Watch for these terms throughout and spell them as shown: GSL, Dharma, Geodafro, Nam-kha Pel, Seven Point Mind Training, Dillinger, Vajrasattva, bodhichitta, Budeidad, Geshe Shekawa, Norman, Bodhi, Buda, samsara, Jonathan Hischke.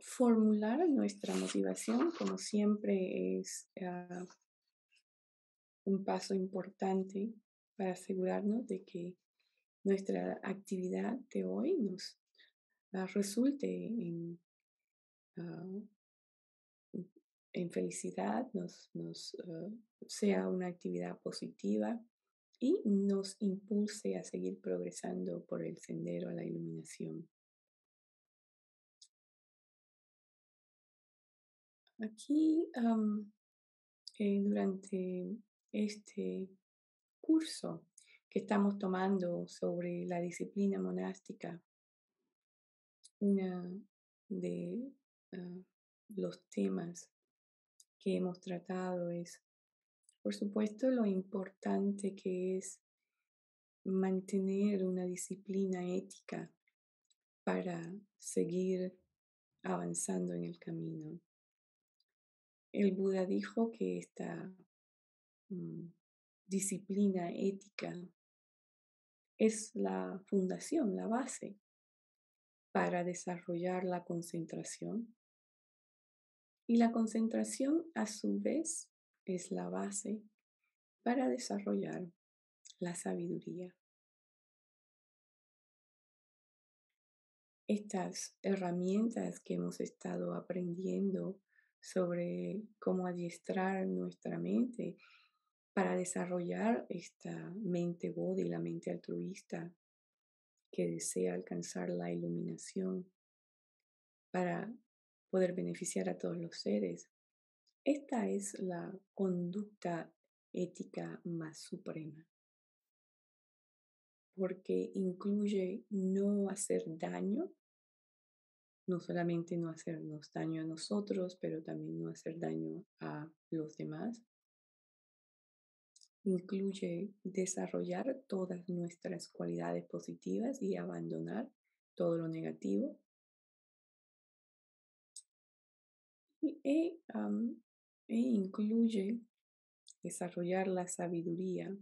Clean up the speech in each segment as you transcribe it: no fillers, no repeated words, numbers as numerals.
formular nuestra motivación, como siempre, es un paso importante para asegurarnos de que nuestra actividad de hoy nos resulte en felicidad, sea una actividad positiva y nos impulse a seguir progresando por el sendero a la iluminación. Aquí, durante este curso que estamos tomando sobre la disciplina monástica, uno de los temas que hemos tratado es, por supuesto, lo importante que es mantener una disciplina ética para seguir avanzando en el camino. El Buda dijo que esta disciplina ética es la fundación, la base para desarrollar la concentración. Y la concentración, a su vez, es la base para desarrollar la sabiduría. Estas herramientas que hemos estado aprendiendo sobre cómo adiestrar nuestra mente para desarrollar esta mente bodhi, la mente altruista que desea alcanzar la iluminación para poder beneficiar a todos los seres. Esta es la conducta ética más suprema, porque incluye no hacer daño. No solamente no hacernos daño a nosotros, pero también no hacer daño a los demás. Incluye desarrollar todas nuestras cualidades positivas y abandonar todo lo negativo. E incluye desarrollar la sabiduría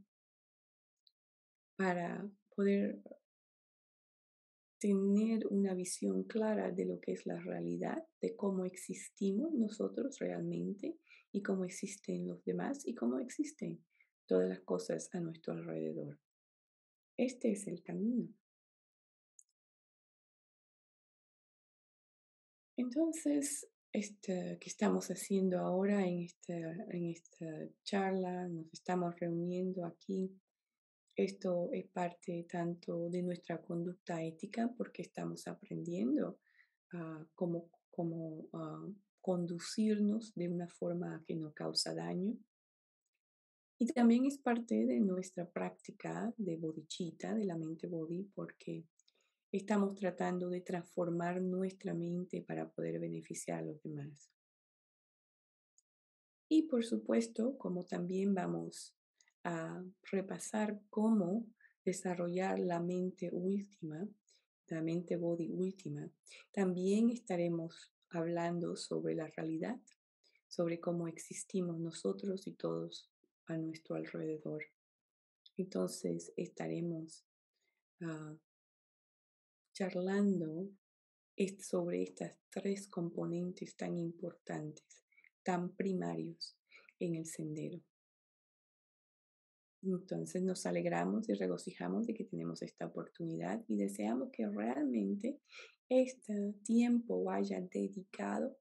para poder tener una visión clara de lo que es la realidad, de cómo existimos nosotros realmente y cómo existen los demás y cómo existen todas las cosas a nuestro alrededor. Este es el camino. Entonces, que estamos haciendo ahora en esta charla, nos estamos reuniendo aquí. Esto es parte tanto de nuestra conducta ética, porque estamos aprendiendo a cómo conducirnos de una forma que no causa daño. Y también es parte de nuestra práctica de bodhichitta, de la mente bodhi, porque estamos tratando de transformar nuestra mente para poder beneficiar a los demás. Y por supuesto, como también vamos a repasar cómo desarrollar la mente última, la mente bodhi última, también estaremos hablando sobre la realidad, sobre cómo existimos nosotros y todos a nuestro alrededor. Entonces estaremos charlando sobre estas tres componentes tan importantes, tan primarios en el sendero. Entonces nos alegramos y regocijamos de que tenemos esta oportunidad y deseamos que realmente este tiempo vaya dedicado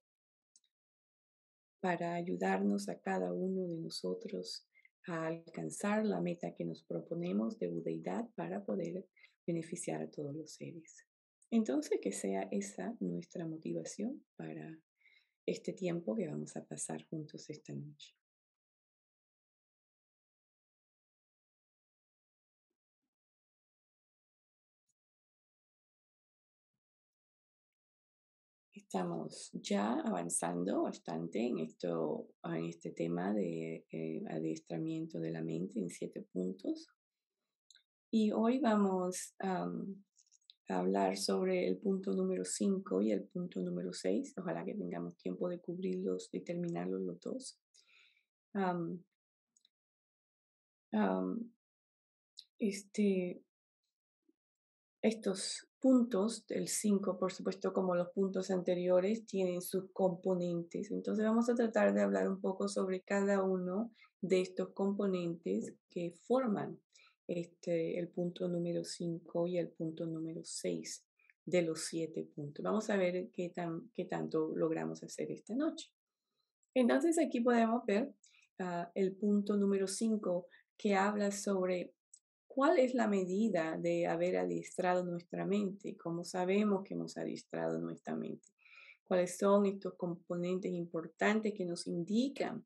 para ayudarnos a cada uno de nosotros a alcanzar la meta que nos proponemos de budeidad para poder beneficiar a todos los seres. Entonces que sea esa nuestra motivación para este tiempo que vamos a pasar juntos esta noche. Estamos ya avanzando bastante en este tema de adiestramiento de la mente en 7 puntos. Y hoy vamos a hablar sobre el punto número 5 y el punto número 6. Ojalá que tengamos tiempo de cubrirlos y terminarlos los dos. Estos puntos del 5, por supuesto, como los puntos anteriores, tienen sus componentes. Entonces vamos a tratar de hablar un poco sobre cada uno de estos componentes que forman el punto número 5 y el punto número 6 de los 7 puntos. Vamos a ver qué tanto logramos hacer esta noche. Entonces aquí podemos ver el punto número 5 que habla sobre cuál es la medida de haber adiestrado nuestra mente, cómo sabemos que hemos adiestrado nuestra mente, cuáles son estos componentes importantes que nos indican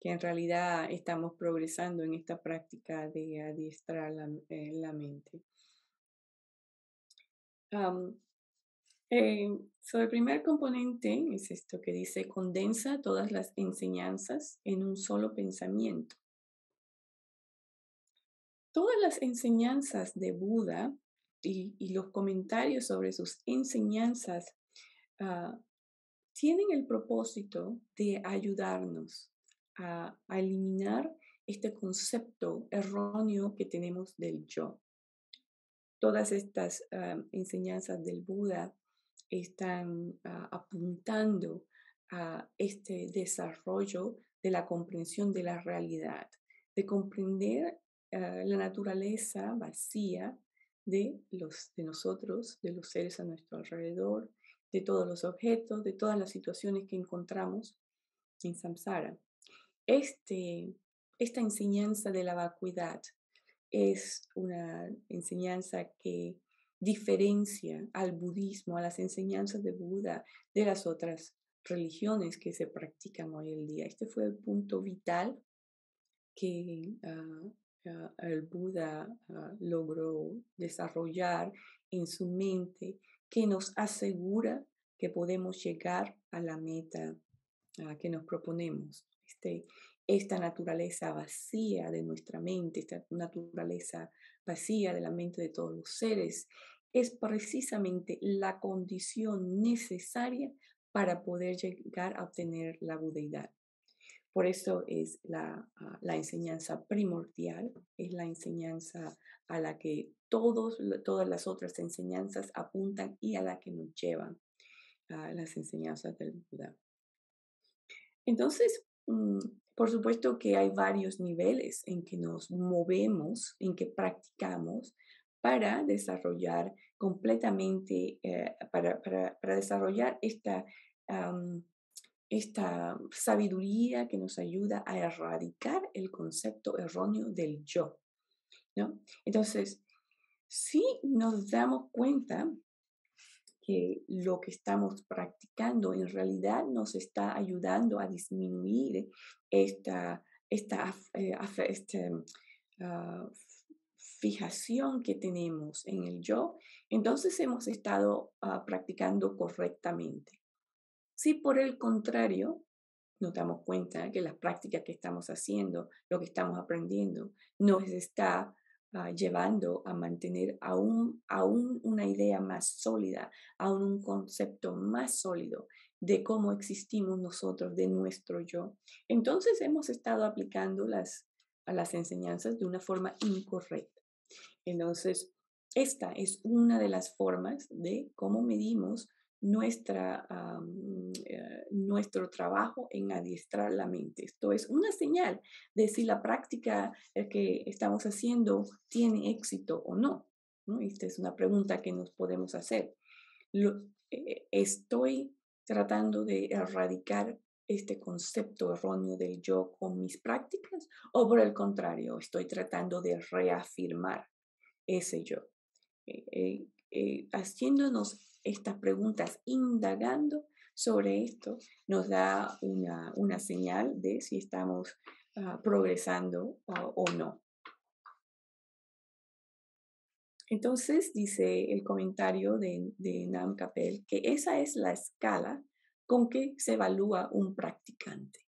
que en realidad estamos progresando en esta práctica de adiestrar la mente. El primer componente es esto que dice: condensa todas las enseñanzas en un solo pensamiento. Todas las enseñanzas de Buda y los comentarios sobre sus enseñanzas tienen el propósito de ayudarnos a eliminar este concepto erróneo que tenemos del yo. Todas estas enseñanzas del Buda están apuntando a este desarrollo de la comprensión de la realidad, de comprender la naturaleza vacía de nosotros, de los seres a nuestro alrededor, de todos los objetos, de todas las situaciones que encontramos en samsara. Esta enseñanza de la vacuidad es una enseñanza que diferencia al budismo, a las enseñanzas de Buda, de las otras religiones que se practican hoy en día. Este fue el punto vital que el Buda logró desarrollar en su mente, que nos asegura que podemos llegar a la meta que nos proponemos. Esta naturaleza vacía de nuestra mente, esta naturaleza vacía de la mente de todos los seres, es precisamente la condición necesaria para poder llegar a obtener la budeidad. Por eso es la enseñanza primordial, es la enseñanza a la que todas las otras enseñanzas apuntan y a la que nos llevan las enseñanzas del Buda. Entonces, por supuesto que hay varios niveles en que nos movemos, en que practicamos para desarrollar completamente, para desarrollar esta sabiduría que nos ayuda a erradicar el concepto erróneo del yo, ¿no? Entonces, si nos damos cuenta que lo que estamos practicando en realidad nos está ayudando a disminuir esta fijación que tenemos en el yo, entonces hemos estado practicando correctamente. Si por el contrario nos damos cuenta que las prácticas que estamos haciendo, lo que estamos aprendiendo, nos está llevando a mantener aún una idea más sólida, aún un concepto más sólido de cómo existimos nosotros, de nuestro yo, entonces hemos estado aplicando las enseñanzas de una forma incorrecta. Entonces, esta es una de las formas de cómo medimos nuestro trabajo en adiestrar la mente. Esto es una señal de si la práctica que estamos haciendo tiene éxito o no, ¿no? Esta es una pregunta que nos podemos hacer. ¿Estoy tratando de erradicar este concepto erróneo del yo con mis prácticas? ¿O por el contrario, estoy tratando de reafirmar ese yo? Haciéndonos estas preguntas, indagando sobre esto, nos da una señal de si estamos progresando o no. Entonces dice el comentario de Nam-kha Pel que esa es la escala con que se evalúa un practicante.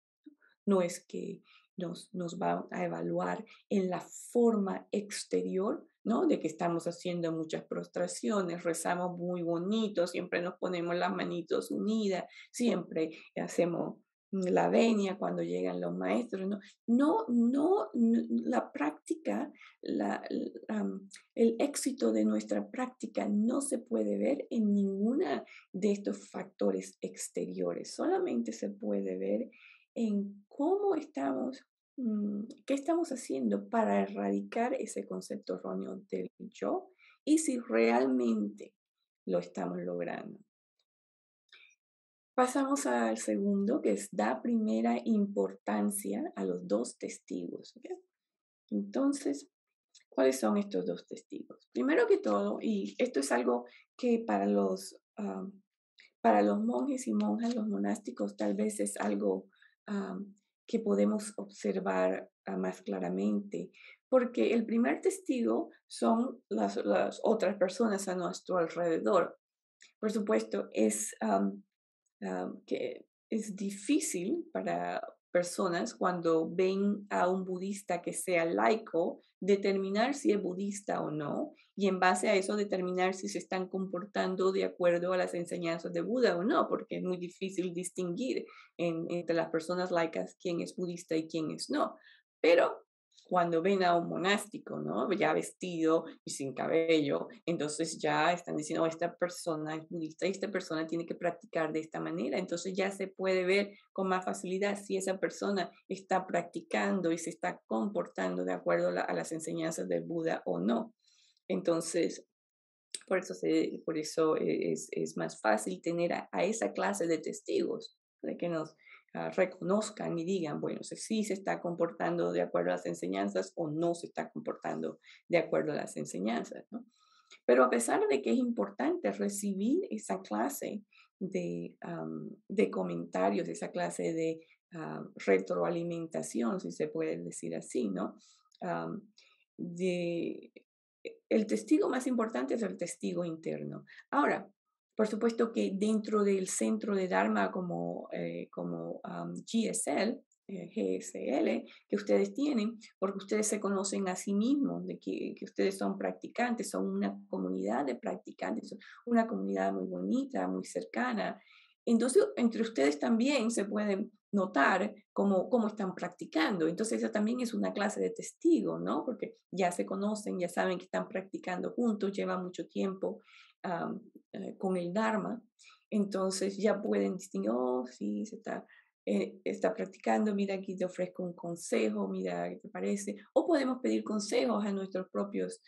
No es que nos va a evaluar en la forma exterior, ¿no? De que estamos haciendo muchas prostraciones, rezamos muy bonito, siempre nos ponemos las manitos unidas, siempre hacemos la venia cuando llegan los maestros, la práctica, el éxito de nuestra práctica no se puede ver en ninguna de estos factores exteriores, solamente se puede ver en cómo estamos, qué estamos haciendo para erradicar ese concepto erróneo del yo y si realmente lo estamos logrando. Pasamos al segundo, que es da primera importancia a los dos testigos. ¿Okay? Entonces, ¿cuáles son estos dos testigos? Primero que todo, y esto es algo que para los monjes y monjas, los monásticos, tal vez es algo que podemos observar más claramente, porque el primer testigo son las otras personas a nuestro alrededor. Por supuesto, que es difícil para personas cuando ven a un budista que sea laico determinar si es budista o no, y en base a eso determinar si se están comportando de acuerdo a las enseñanzas de Buda o no, porque es muy difícil distinguir entre las personas laicas quién es budista y quién es no. Pero cuando ven a un monástico, ¿no?, ya vestido y sin cabello, entonces ya están diciendo, oh, esta persona es budista y esta persona tiene que practicar de esta manera. Entonces ya se puede ver con más facilidad si esa persona está practicando y se está comportando de acuerdo a las enseñanzas del Buda o no. Entonces, por eso es más fácil tener a esa clase de testigos, de que nos reconozcan y digan, bueno, si se está comportando de acuerdo a las enseñanzas o no se está comportando de acuerdo a las enseñanzas, ¿no? Pero a pesar de que es importante recibir esa clase de comentarios, esa clase de retroalimentación, si se puede decir así, ¿no? El testigo más importante es el testigo interno. Ahora, por supuesto que dentro del centro de Dharma como GSL, que ustedes tienen, porque ustedes se conocen a sí mismos, de que ustedes son practicantes, son una comunidad de practicantes, una comunidad muy bonita, muy cercana. Entonces, entre ustedes también se pueden notar cómo están practicando. Entonces, esa también es una clase de testigo, ¿no? Porque ya se conocen, ya saben que están practicando juntos, llevan mucho tiempo con el Dharma. Entonces, ya pueden distinguir, oh, sí, está practicando, mira, aquí te ofrezco un consejo, mira, ¿qué te parece? O podemos pedir consejos a nuestros propios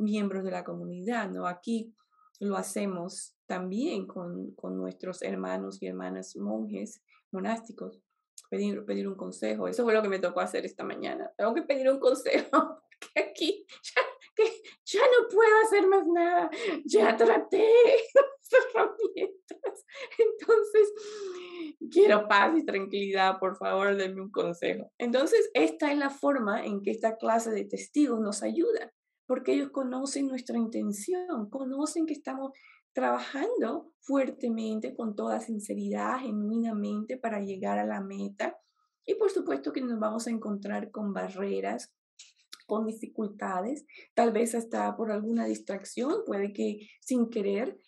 miembros de la comunidad, ¿no? Aquí lo hacemos también con nuestros hermanos y hermanas monjes, monásticos, pedir un consejo. Eso fue lo que me tocó hacer esta mañana. Tengo que pedir un consejo, porque aquí ya no puedo hacer más nada. Ya traté las herramientas. Entonces, quiero paz y tranquilidad, por favor, denme un consejo. Entonces, esta es la forma en que esta clase de testigos nos ayuda, porque ellos conocen nuestra intención, conocen que estamos trabajando fuertemente, con toda sinceridad, genuinamente, para llegar a la meta. Y por supuesto que nos vamos a encontrar con barreras, con dificultades, tal vez hasta por alguna distracción, puede que sin querer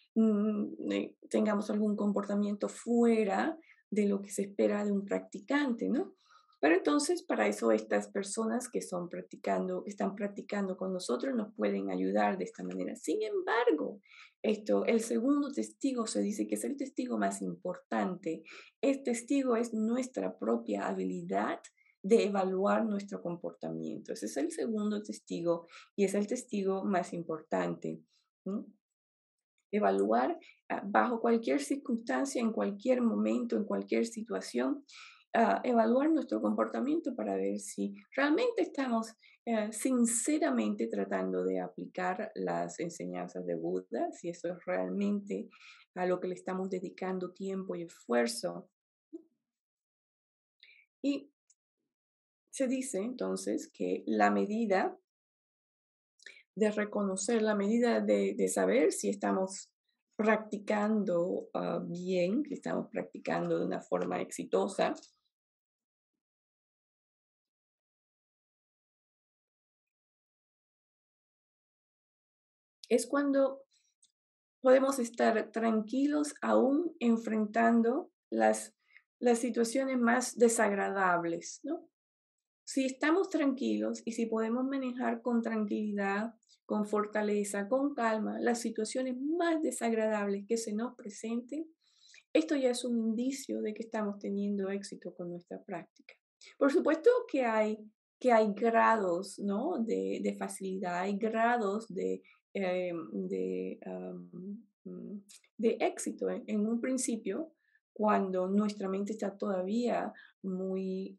tengamos algún comportamiento fuera de lo que se espera de un practicante, ¿no? Pero entonces, para eso estas personas que están practicando con nosotros, nos pueden ayudar de esta manera. Sin embargo, el segundo testigo se dice que es el testigo más importante. Este testigo es nuestra propia habilidad de evaluar nuestro comportamiento. Ese es el segundo testigo y es el testigo más importante. ¿Mm? Evaluar bajo cualquier circunstancia, en cualquier momento, en cualquier situación, evaluar nuestro comportamiento para ver si realmente estamos sinceramente tratando de aplicar las enseñanzas de Buda, si eso es realmente a lo que le estamos dedicando tiempo y esfuerzo. Y se dice entonces que la medida de reconocer, la medida de saber si estamos practicando bien, si estamos practicando de una forma exitosa, es cuando podemos estar tranquilos aún enfrentando las las situaciones más desagradables, ¿no? Si estamos tranquilos y si podemos manejar con tranquilidad, con fortaleza, con calma, las situaciones más desagradables que se nos presenten, esto ya es un indicio de que estamos teniendo éxito con nuestra práctica. Por supuesto que hay grados, ¿no?, de facilidad, hay grados de éxito en un principio, cuando nuestra mente está todavía muy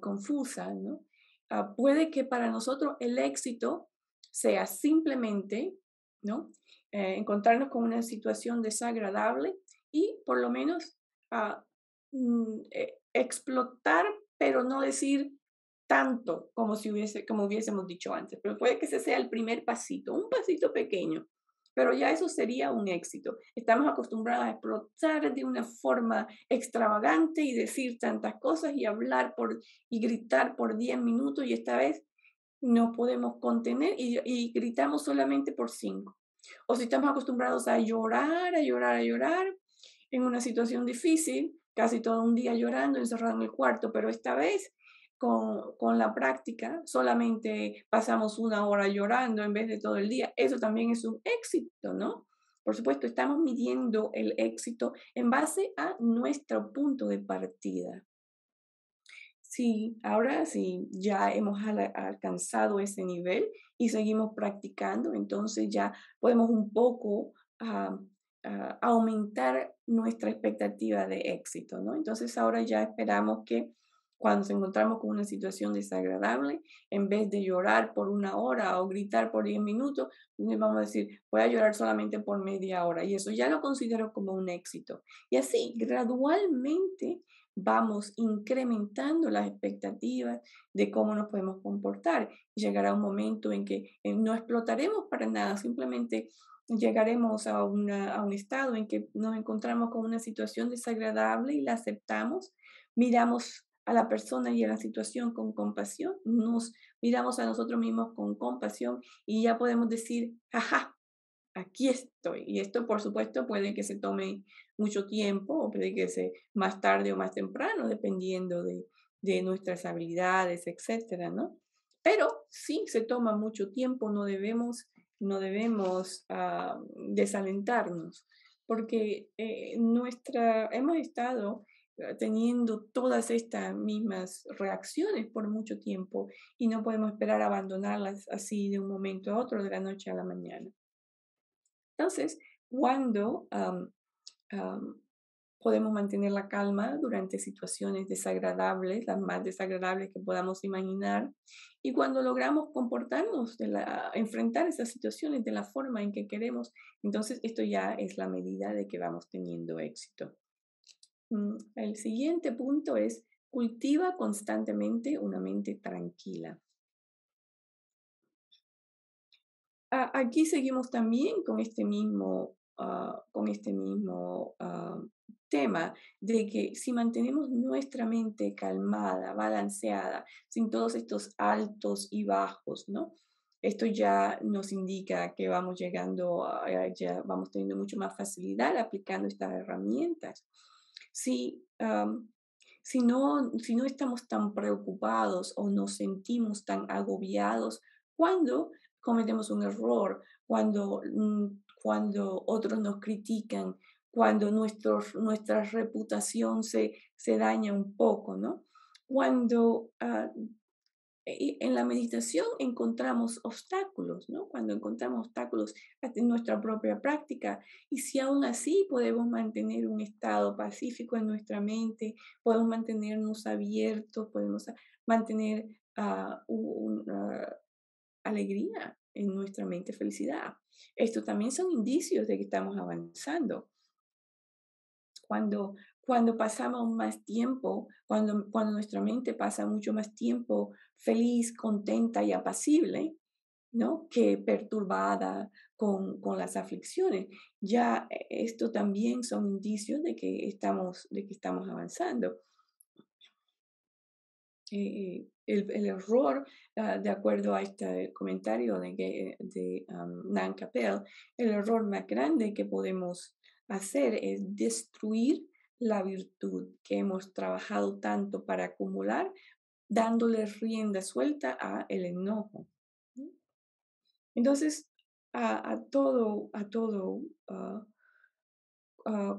confusa, ¿no? Puede que para nosotros el éxito sea simplemente, ¿no?, encontrarnos con una situación desagradable y por lo menos explotar, pero no decir tanto como si hubiésemos dicho antes. Pero puede que ese sea el primer pasito, un pasito pequeño, pero ya eso sería un éxito. Estamos acostumbrados a explotar de una forma extravagante y decir tantas cosas y hablar y gritar por 10 minutos y esta vez no podemos contener y gritamos solamente por 5. O si estamos acostumbrados a llorar, a llorar, a llorar en una situación difícil, casi todo un día llorando, encerrado en el cuarto, pero esta vez con la práctica solamente pasamos 1 hora llorando en vez de todo el día. Eso también es un éxito, ¿no? Por supuesto, estamos midiendo el éxito en base a nuestro punto de partida. Sí, ahora sí, ya hemos alcanzado ese nivel y seguimos practicando, entonces ya podemos un poco aumentar nuestra expectativa de éxito, ¿no? Entonces ahora ya esperamos que cuando nos encontramos con una situación desagradable, en vez de llorar por 1 hora o gritar por 10 minutos, vamos a decir, voy a llorar solamente por media hora. Y eso ya lo considero como un éxito. Y así, gradualmente, vamos incrementando las expectativas de cómo nos podemos comportar. Llegará un momento en que no explotaremos para nada, simplemente llegaremos a un estado en que nos encontramos con una situación desagradable y la aceptamos, miramos a la persona y a la situación con compasión, nos miramos a nosotros mismos con compasión y ya podemos decir, ajá, aquí estoy. Y esto, por supuesto, puede que se tome mucho tiempo o puede que sea más tarde o más temprano, dependiendo de nuestras habilidades, etcétera, ¿no? Pero sí se toma mucho tiempo, no debemos desalentarnos, porque hemos estado teniendo todas estas mismas reacciones por mucho tiempo y no podemos esperar abandonarlas así de un momento a otro, de la noche a la mañana. Entonces, cuando podemos mantener la calma durante situaciones desagradables, las más desagradables que podamos imaginar, y cuando logramos comportarnos, enfrentar esas situaciones de la forma en que queremos, entonces esto ya es la medida de que vamos teniendo éxito. El siguiente punto es: cultiva constantemente una mente tranquila. Aquí seguimos también con este mismo tema de que si mantenemos nuestra mente calmada, balanceada, sin todos estos altos y bajos, ¿no? Esto ya nos indica que vamos llegando, ya vamos teniendo mucho más facilidad aplicando estas herramientas. Si no estamos tan preocupados o nos sentimos tan agobiados cuando cometemos un error, cuando otros nos critican, cuando nuestra reputación se daña un poco, ¿no? Cuando en la meditación encontramos obstáculos, ¿no? Cuando encontramos obstáculos en nuestra propia práctica, y si aún así podemos mantener un estado pacífico en nuestra mente, podemos mantenernos abiertos, podemos mantener una alegría en nuestra mente, felicidad. Esto también son indicios de que estamos avanzando. Cuando pasamos más tiempo, cuando nuestra mente pasa mucho más tiempo feliz, contenta y apacible, ¿no?, que perturbada con las aflicciones, ya esto también son indicios de que estamos avanzando. El error, de acuerdo a este comentario de Nam-kha Pel, el error más grande que podemos hacer es destruir la virtud que hemos trabajado tanto para acumular, dándole rienda suelta a el enojo. Entonces,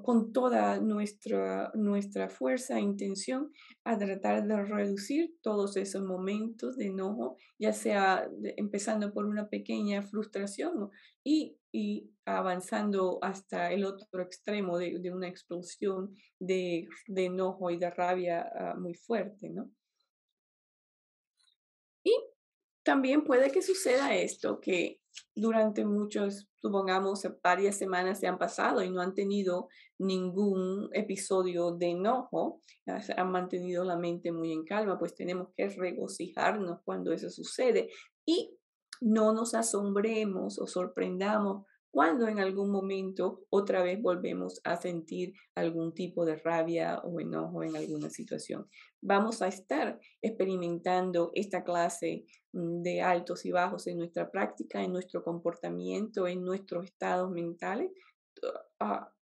con toda nuestra fuerza e intención, a tratar de reducir todos esos momentos de enojo, ya sea empezando por una pequeña frustración y avanzando hasta el otro extremo de una explosión de enojo y de rabia muy fuerte, ¿no? Y también puede que suceda esto, que durante muchos, supongamos, varias semanas se han pasado y no han tenido ningún episodio de enojo, han mantenido la mente muy en calma, pues tenemos que regocijarnos cuando eso sucede y no nos asombremos o sorprendamos cuando en algún momento otra vez volvemos a sentir algún tipo de rabia o enojo en alguna situación. Vamos a estar experimentando esta clase de altos y bajos en nuestra práctica, en nuestro comportamiento, en nuestros estados mentales,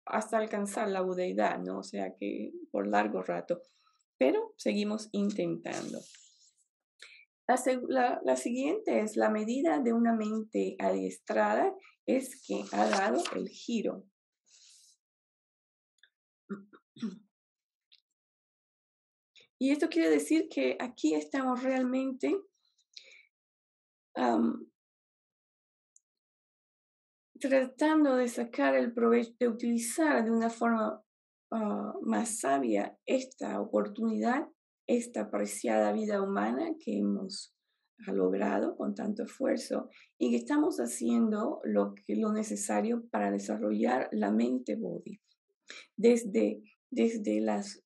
hasta alcanzar la budeidad, ¿no? O sea que por largo rato, pero seguimos intentando. La siguiente es la medida de una mente adiestrada, es que ha dado el giro. Y esto quiere decir que aquí estamos realmente tratando de sacar el provecho, de utilizar de una forma más sabia esta oportunidad, esta preciada vida humana que hemos logrado con tanto esfuerzo y que estamos haciendo lo necesario para desarrollar la mente bodhi. Desde las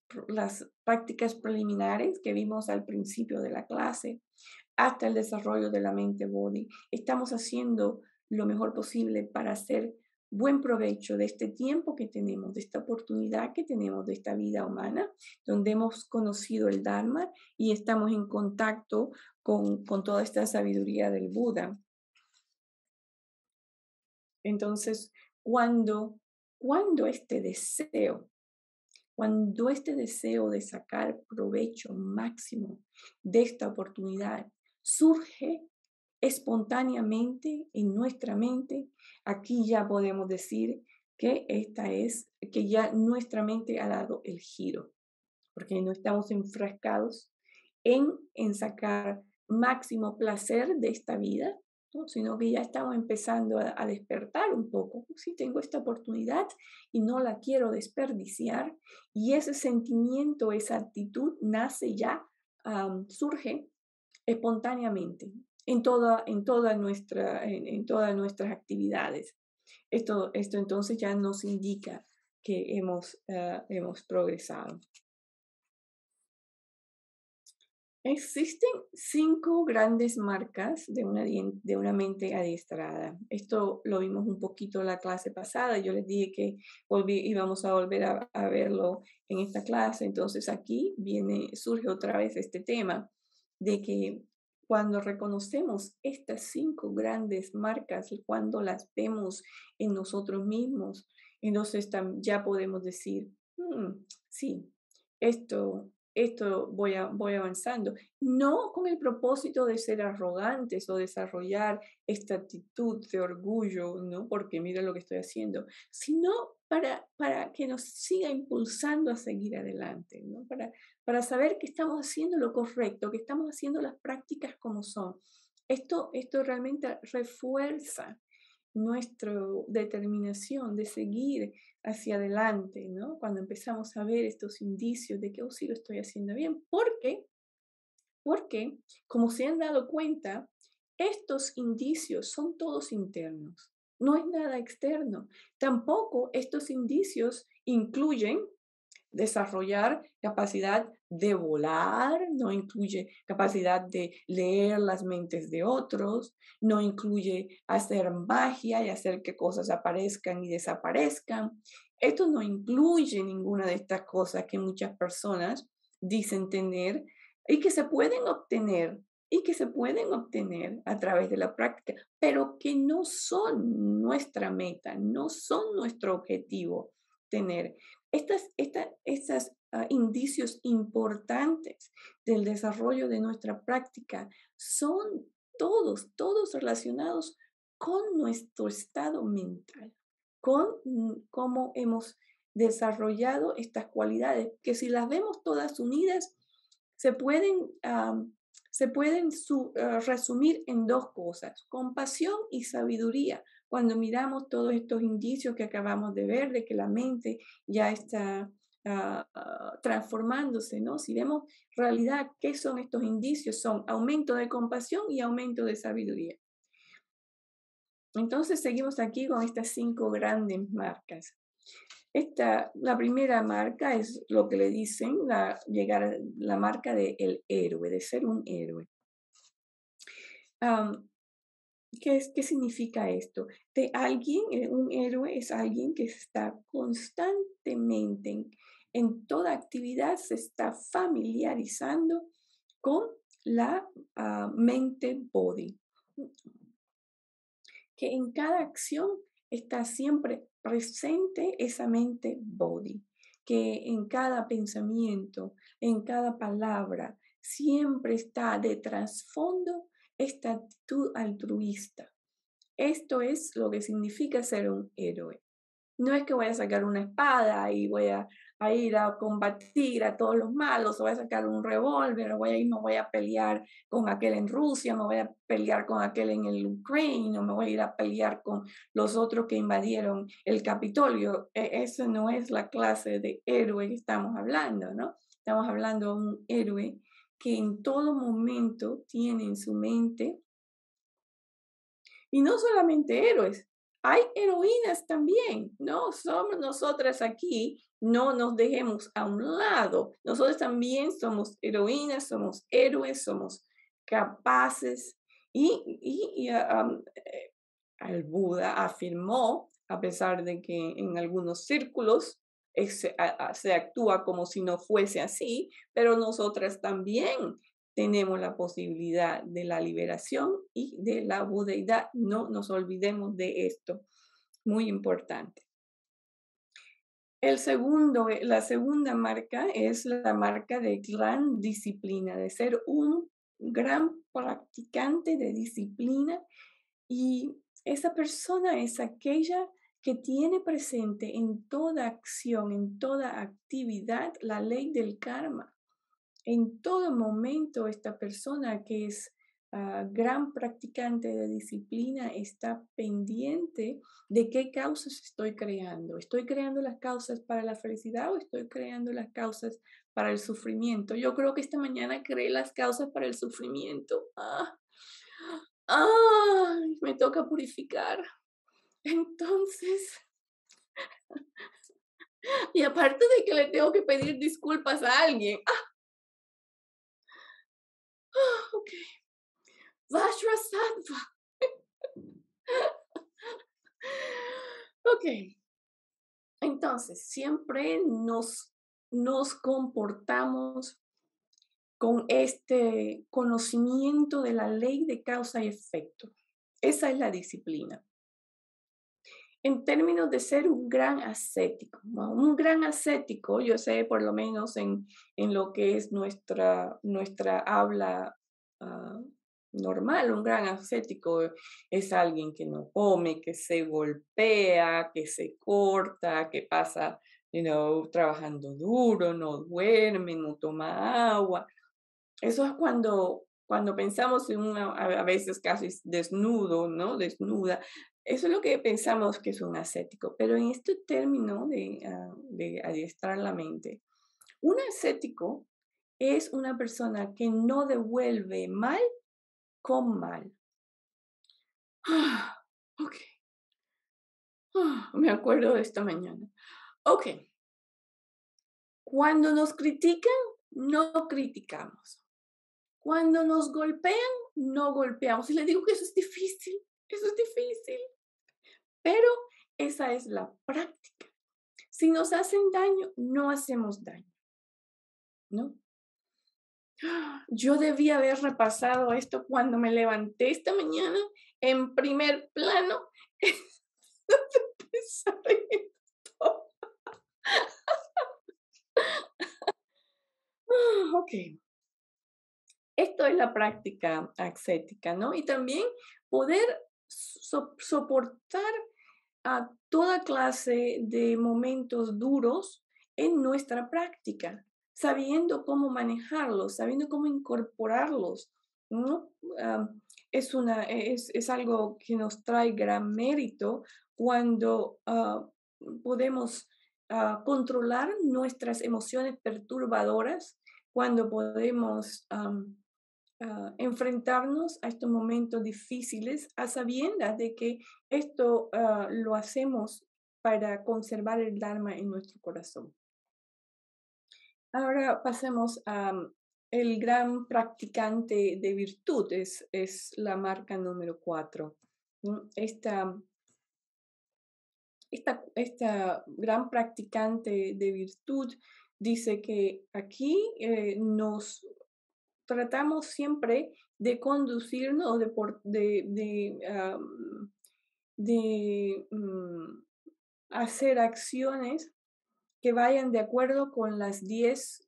prácticas preliminares que vimos al principio de la clase hasta el desarrollo de la mente bodhi, estamos haciendo lo mejor posible para hacer buen provecho de este tiempo que tenemos, de esta oportunidad que tenemos, de esta vida humana, donde hemos conocido el Dharma y estamos en contacto con toda esta sabiduría del Buda. Entonces, cuando este deseo de sacar provecho máximo de esta oportunidad surge espontáneamente en nuestra mente, aquí ya podemos decir que ya nuestra mente ha dado el giro, porque no estamos enfrascados en sacar máximo placer de esta vida, ¿no? Sino que ya estamos empezando a despertar un poco. Sí, tengo esta oportunidad y no la quiero desperdiciar, y ese sentimiento, esa actitud nace ya, surge espontáneamente en todas nuestras actividades. Esto entonces ya nos indica que hemos progresado. Existen 5 grandes marcas de una mente adiestrada. Esto lo vimos un poquito en la clase pasada. Yo les dije que íbamos a volver a verlo en esta clase. Entonces aquí surge otra vez este tema de que cuando reconocemos estas 5 grandes marcas y cuando las vemos en nosotros mismos, entonces ya podemos decir, sí, esto voy avanzando. No con el propósito de ser arrogantes o desarrollar esta actitud de orgullo, ¿no? Porque mira lo que estoy haciendo, sino para que nos siga impulsando a seguir adelante, ¿no? Para saber que estamos haciendo lo correcto, que estamos haciendo las prácticas como son. Esto realmente refuerza nuestra determinación de seguir hacia adelante, ¿no? Cuando empezamos a ver estos indicios de que, sí, lo estoy haciendo bien. Porque, como se han dado cuenta, estos indicios son todos internos. No es nada externo. Tampoco estos indicios incluyen desarrollar capacidad de volar, no incluye capacidad de leer las mentes de otros, no incluye hacer magia y hacer que cosas aparezcan y desaparezcan. Esto no incluye ninguna de estas cosas que muchas personas dicen tener y que se pueden obtener. A través de la práctica, pero que no son nuestra meta, no son nuestro objetivo tener. Estos indicios importantes del desarrollo de nuestra práctica son todos relacionados con nuestro estado mental, con cómo hemos desarrollado estas cualidades, que si las vemos todas unidas, se pueden resumir en dos cosas: compasión y sabiduría. Cuando miramos todos estos indicios que acabamos de ver, de que la mente ya está transformándose, ¿no? Si vemos en realidad qué son estos indicios, son aumento de compasión y aumento de sabiduría. Entonces seguimos aquí con estas 5 grandes marcas. La primera marca es lo que le dicen llegar a la marca del héroe, de ser un héroe. ¿Qué significa esto? Un héroe es alguien que está constantemente en toda actividad, se está familiarizando con la mente Bodhi, que en cada acción está siempre presente esa mente Bodhi, que en cada pensamiento, en cada palabra, siempre está de trasfondo esta actitud altruista. Esto es lo que significa ser un héroe. No es que voy a sacar una espada y voy a ir a combatir a todos los malos, o voy a sacar un revólver, o me voy a pelear con aquel en Rusia, me voy a pelear con aquel en el Ucrania, o me voy a ir a pelear con los otros que invadieron el Capitolio. Eso no es la clase de héroe que estamos hablando, ¿no? Estamos hablando de un héroe que en todo momento tiene en su mente, y no solamente héroes, hay heroínas también, ¿no? Somos nosotras aquí, no nos dejemos a un lado. Nosotros también somos heroínas, somos héroes, somos capaces. Y el Buda afirmó, a pesar de que en algunos círculos se actúa como si no fuese así, pero nosotras también tenemos la posibilidad de la liberación y de la budeidad. No nos olvidemos de esto, muy importante. La segunda marca es la marca de gran disciplina, de ser un gran practicante de disciplina, y esa persona es aquella que tiene presente en toda acción, en toda actividad, la ley del karma. En todo momento, esta persona que es gran practicante de disciplina está pendiente de qué causas estoy creando. ¿Estoy creando las causas para la felicidad o estoy creando las causas para el sufrimiento? Yo creo que esta mañana creé las causas para el sufrimiento. Me toca purificar. Entonces... y aparte de que le tengo que pedir disculpas a alguien... ok. Vajrasattva. Ok. Entonces, siempre nos comportamos con este conocimiento de la ley de causa y efecto. Esa es la disciplina. En términos de ser un gran ascético. Un gran ascético, yo sé, por lo menos en lo que es nuestra habla normal, un gran ascético es alguien que no come, que se golpea, que se corta, que pasa, trabajando duro, no duerme, no toma agua. Eso es cuando pensamos en una, a veces casi desnudo, ¿no? Desnuda. Eso es lo que pensamos que es un ascético, pero en este término de adiestrar la mente, un ascético es una persona que no devuelve mal con mal. Ok. Me acuerdo de esta mañana. Ok. Cuando nos critican, no criticamos. Cuando nos golpean, no golpeamos. Y les digo que eso es difícil. Eso es difícil, pero esa es la práctica. Si nos hacen daño, no hacemos daño, ¿no? Yo debí haber repasado esto cuando me levanté esta mañana en primer plano. ok, esto es la práctica ascética, ¿no? Y también poder soportar a toda clase de momentos duros en nuestra práctica, sabiendo cómo manejarlos, sabiendo cómo incorporarlos, ¿no? Es algo que nos trae gran mérito cuando podemos controlar nuestras emociones perturbadoras, cuando podemos enfrentarnos a estos momentos difíciles a sabiendas de que esto lo hacemos para conservar el Dharma en nuestro corazón. Ahora pasemos a el gran practicante de virtud, es la marca número 4. Esta gran practicante de virtud dice que aquí nos tratamos siempre de conducirnos, de hacer acciones que vayan de acuerdo con las 10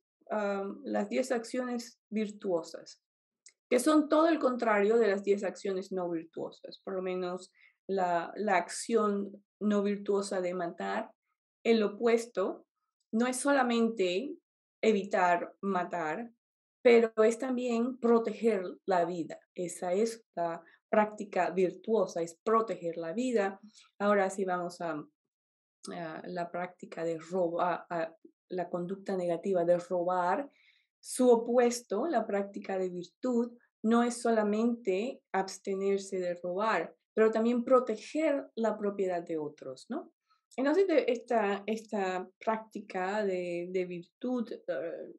acciones virtuosas, que son todo el contrario de las 10 acciones no virtuosas, por lo menos la acción no virtuosa de matar, el opuesto, no es solamente evitar matar, pero es también proteger la vida. Esa es la práctica virtuosa, es proteger la vida. Ahora sí vamos a la práctica de robo, a la conducta negativa de robar. Su opuesto, la práctica de virtud, no es solamente abstenerse de robar, pero también proteger la propiedad de otros, ¿no? Entonces, esta práctica de virtud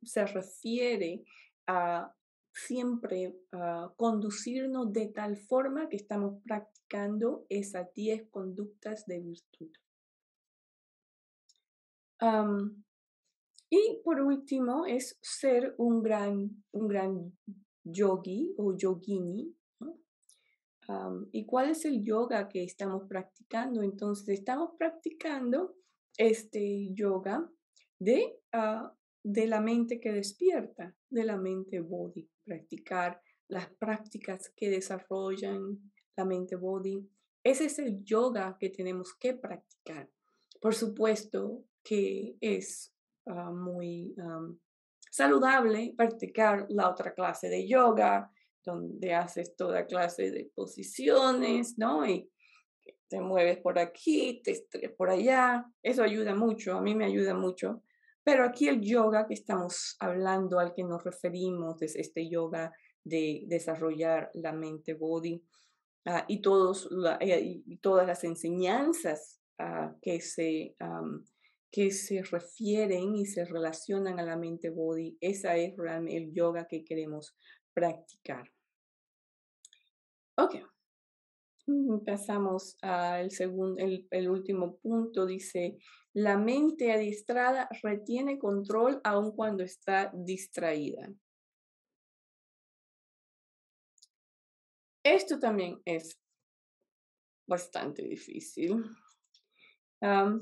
se refiere a siempre conducirnos de tal forma que estamos practicando esas 10 conductas de virtud. Y por último, es ser un gran yogi o yogini. ¿Y cuál es el yoga que estamos practicando? Entonces, estamos practicando este yoga de la mente que despierta, de la mente bodhi. Practicar las prácticas que desarrollan la mente bodhi. Ese es el yoga que tenemos que practicar. Por supuesto que es muy saludable practicar la otra clase de yoga, donde haces toda clase de posiciones, ¿no? Y te mueves por aquí, te estrellas por allá. Eso ayuda mucho, a mí me ayuda mucho. Pero aquí el yoga que estamos hablando, al que nos referimos, es este yoga de desarrollar la mente bodhi y todas las enseñanzas que se refieren y se relacionan a la mente bodhi. Esa es realmente el yoga que queremos practicar. Ok, pasamos al segundo, el último punto. Dice, la mente adiestrada retiene control aun cuando está distraída. Esto también es bastante difícil.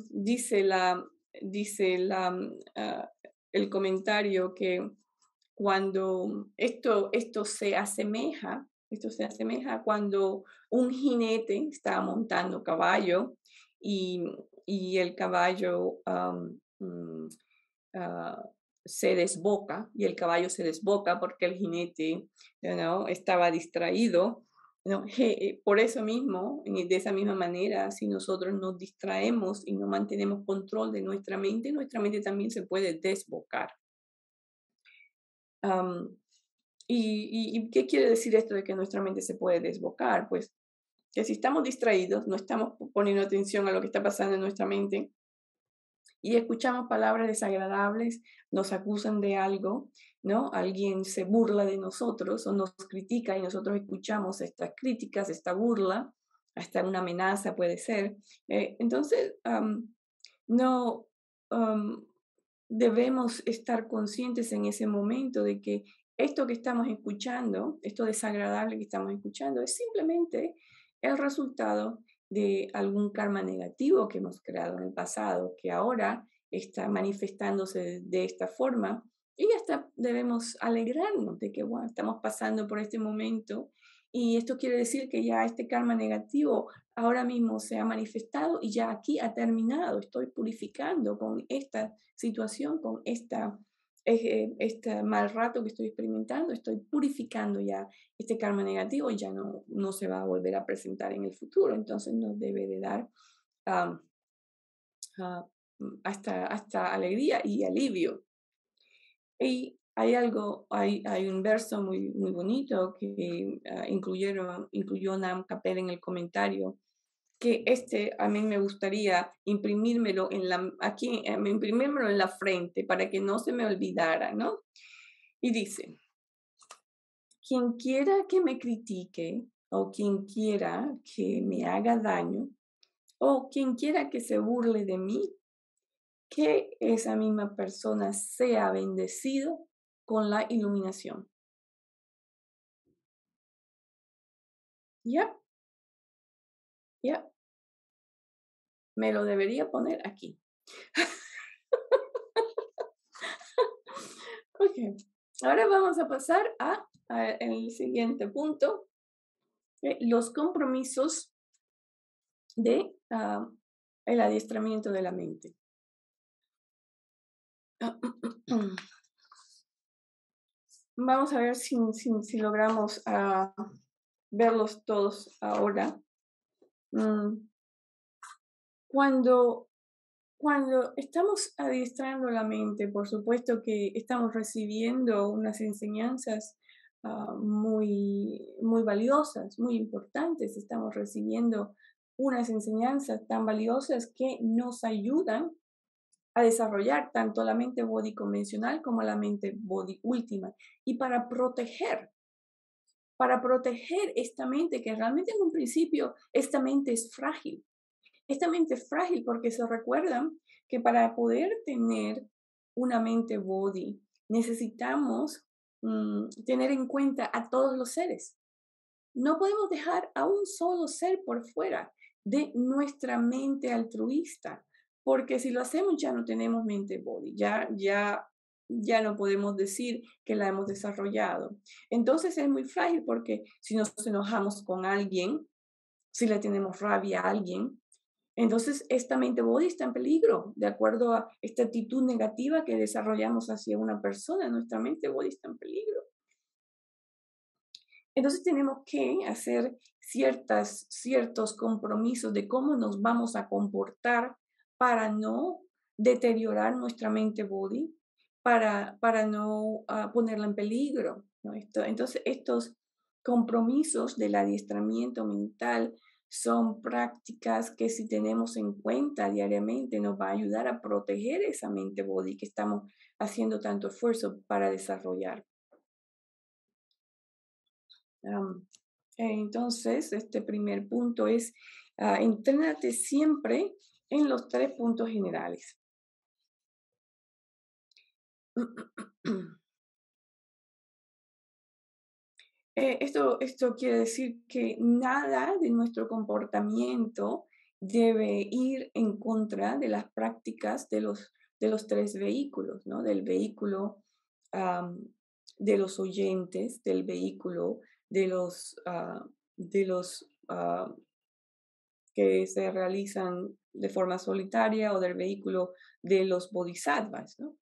Dice el comentario que cuando esto se asemeja cuando un jinete está montando caballo y el caballo se desboca, y el caballo se desboca porque el jinete estaba distraído. No, por eso mismo, de esa misma manera, si nosotros nos distraemos y no mantenemos control de nuestra mente también se puede desbocar. ¿Y qué quiere decir esto de que nuestra mente se puede desbocar? Pues que si estamos distraídos, no estamos poniendo atención a lo que está pasando en nuestra mente y escuchamos palabras desagradables, nos acusan de algo, ¿no? Alguien se burla de nosotros o nos critica y nosotros escuchamos estas críticas, esta burla, hasta una amenaza puede ser. Entonces, debemos estar conscientes en ese momento de que esto que estamos escuchando, esto desagradable que estamos escuchando, es simplemente el resultado de algún karma negativo que hemos creado en el pasado, que ahora está manifestándose de esta forma Y hasta debemos alegrarnos de que bueno, estamos pasando por este momento y esto quiere decir que ya este karma negativo ahora mismo se ha manifestado y ya aquí ha terminado. Estoy purificando con esta situación, con este mal rato que estoy experimentando. Estoy purificando ya este karma negativo y ya no se va a volver a presentar en el futuro. Entonces nos debe de dar hasta alegría y alivio. Y hay un verso muy bonito que incluyó Nam-kha Pel en el comentario, que a mí me gustaría imprimírmelo imprimírmelo en la frente para que no se me olvidara, ¿no? Y dice, quien quiera que me critique, o quien quiera que me haga daño, o quien quiera que se burle de mí, que esa misma persona sea bendecido con la iluminación. Yep. Me lo debería poner aquí. Okay. Ahora vamos a pasar al siguiente punto. Los compromisos de el adiestramiento de la mente. Vamos a ver si logramos verlos todos ahora. Cuando estamos adiestrando la mente, por supuesto que estamos recibiendo unas enseñanzas muy valiosas, muy importantes. Estamos recibiendo unas enseñanzas tan valiosas que nos ayudan a desarrollar tanto la mente bodhi convencional como la mente bodhi última. Y para proteger esta mente, que realmente en un principio esta mente es frágil. Esta mente es frágil porque se recuerdan que para poder tener una mente bodhi necesitamos tener en cuenta a todos los seres. No podemos dejar a un solo ser por fuera de nuestra mente altruista. Porque si lo hacemos ya no tenemos mente bodhi, ya no podemos decir que la hemos desarrollado. Entonces es muy frágil porque si nos enojamos con alguien, si le tenemos rabia a alguien, entonces esta mente bodhi está en peligro. De acuerdo a esta actitud negativa que desarrollamos hacia una persona, nuestra mente bodhi está en peligro. Entonces tenemos que hacer ciertos compromisos de cómo nos vamos a comportar para no deteriorar nuestra mente bodhi, para no ponerla en peligro, ¿no? Entonces, estos compromisos del adiestramiento mental son prácticas que si tenemos en cuenta diariamente nos va a ayudar a proteger esa mente bodhi que estamos haciendo tanto esfuerzo para desarrollar. Entonces, este primer punto es entrénate siempre en los 3 puntos generales. Esto quiere decir que nada de nuestro comportamiento debe ir en contra de las prácticas de los 3 vehículos, ¿no? Del vehículo de los oyentes, del vehículo de los que se realizan de forma solitaria o del vehículo de los bodhisattvas, ¿no?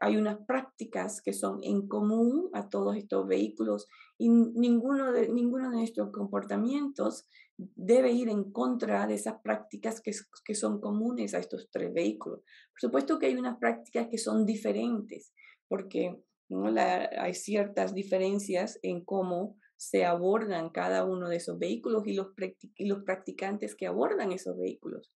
Hay unas prácticas que son en común a todos estos vehículos y ninguno de nuestros comportamientos debe ir en contra de esas prácticas que son comunes a estos 3 vehículos. Por supuesto que hay unas prácticas que son diferentes porque, ¿no? Hay ciertas diferencias en cómo se abordan cada uno de esos vehículos y los practicantes que abordan esos vehículos,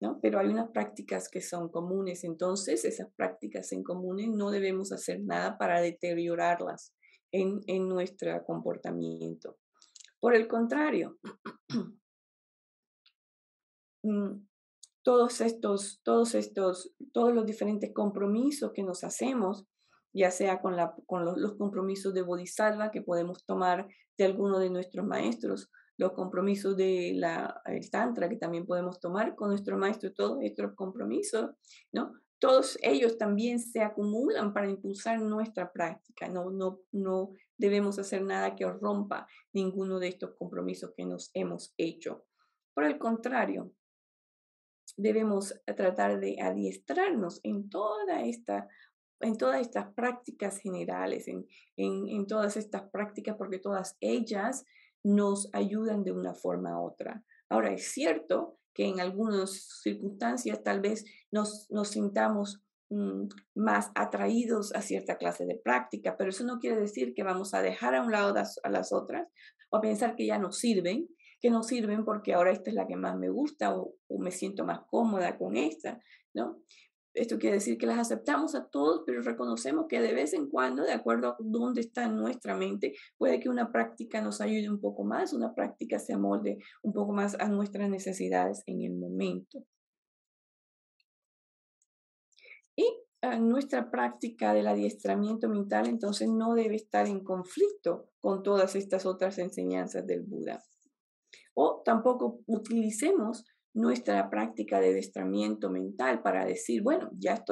¿no? Pero hay unas prácticas que son comunes, entonces esas prácticas en comunes no debemos hacer nada para deteriorarlas en nuestro comportamiento. Por el contrario, todos los diferentes compromisos que nos hacemos, ya sea con los compromisos de bodhisattva que podemos tomar de alguno de nuestros maestros, los compromisos del tantra que también podemos tomar con nuestro maestro, todos estos compromisos, ¿no? todos ellos también se acumulan para impulsar nuestra práctica. No debemos hacer nada que rompa ninguno de estos compromisos que nos hemos hecho. Por el contrario, debemos tratar de adiestrarnos en todas estas prácticas generales, en todas estas prácticas, porque todas ellas nos ayudan de una forma u otra. Ahora, es cierto que en algunas circunstancias tal vez nos sintamos más atraídos a cierta clase de práctica, pero eso no quiere decir que vamos a dejar a un lado a las otras o a pensar que ya nos sirven, porque ahora esta es la que más me gusta o me siento más cómoda con esta, ¿no? Esto quiere decir que las aceptamos a todos, pero reconocemos que de vez en cuando, de acuerdo a dónde está nuestra mente, puede que una práctica nos ayude un poco más, una práctica se amolde un poco más a nuestras necesidades en el momento. Y nuestra práctica del adiestramiento mental entonces no debe estar en conflicto con todas estas otras enseñanzas del Buda. O tampoco utilicemos nuestra práctica de adiestramiento mental para decir, bueno, ya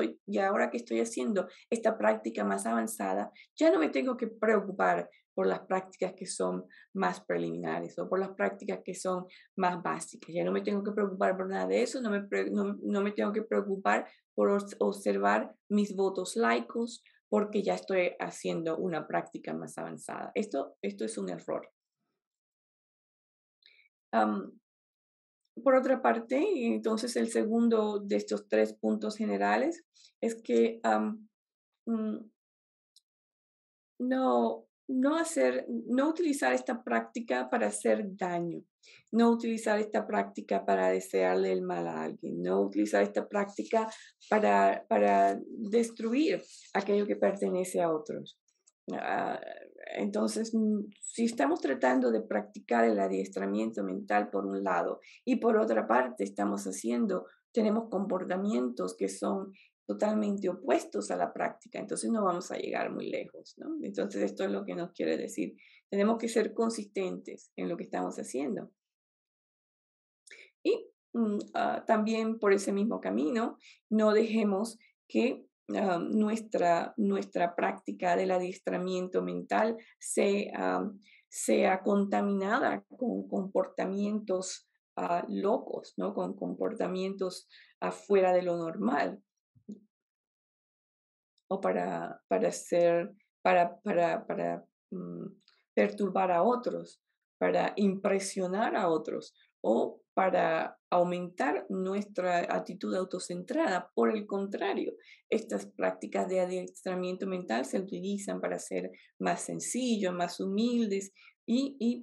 ahora que estoy haciendo esta práctica más avanzada, ya no me tengo que preocupar por las prácticas que son más preliminares o por las prácticas que son más básicas. Ya no me tengo que preocupar por nada de eso, no me tengo que preocupar por observar mis votos laicos porque ya estoy haciendo una práctica más avanzada. Esto es un error. Por otra parte, entonces el segundo de estos tres puntos generales es que no utilizar esta práctica para hacer daño, no utilizar esta práctica para desearle el mal a alguien, no utilizar esta práctica para destruir aquello que pertenece a otros. Entonces, si estamos tratando de practicar el adiestramiento mental por un lado y por otra parte tenemos comportamientos que son totalmente opuestos a la práctica, entonces no vamos a llegar muy lejos, ¿no? Entonces, esto es lo que nos quiere decir. Tenemos que ser consistentes en lo que estamos haciendo. Y también por ese mismo camino, no dejemos que nuestra práctica del adiestramiento mental sea contaminada con comportamientos locos, ¿no? Con comportamientos afuera de lo normal o para perturbar a otros, para impresionar a otros o para aumentar nuestra actitud autocentrada. Por el contrario, estas prácticas de adiestramiento mental se utilizan para ser más sencillos, más humildes y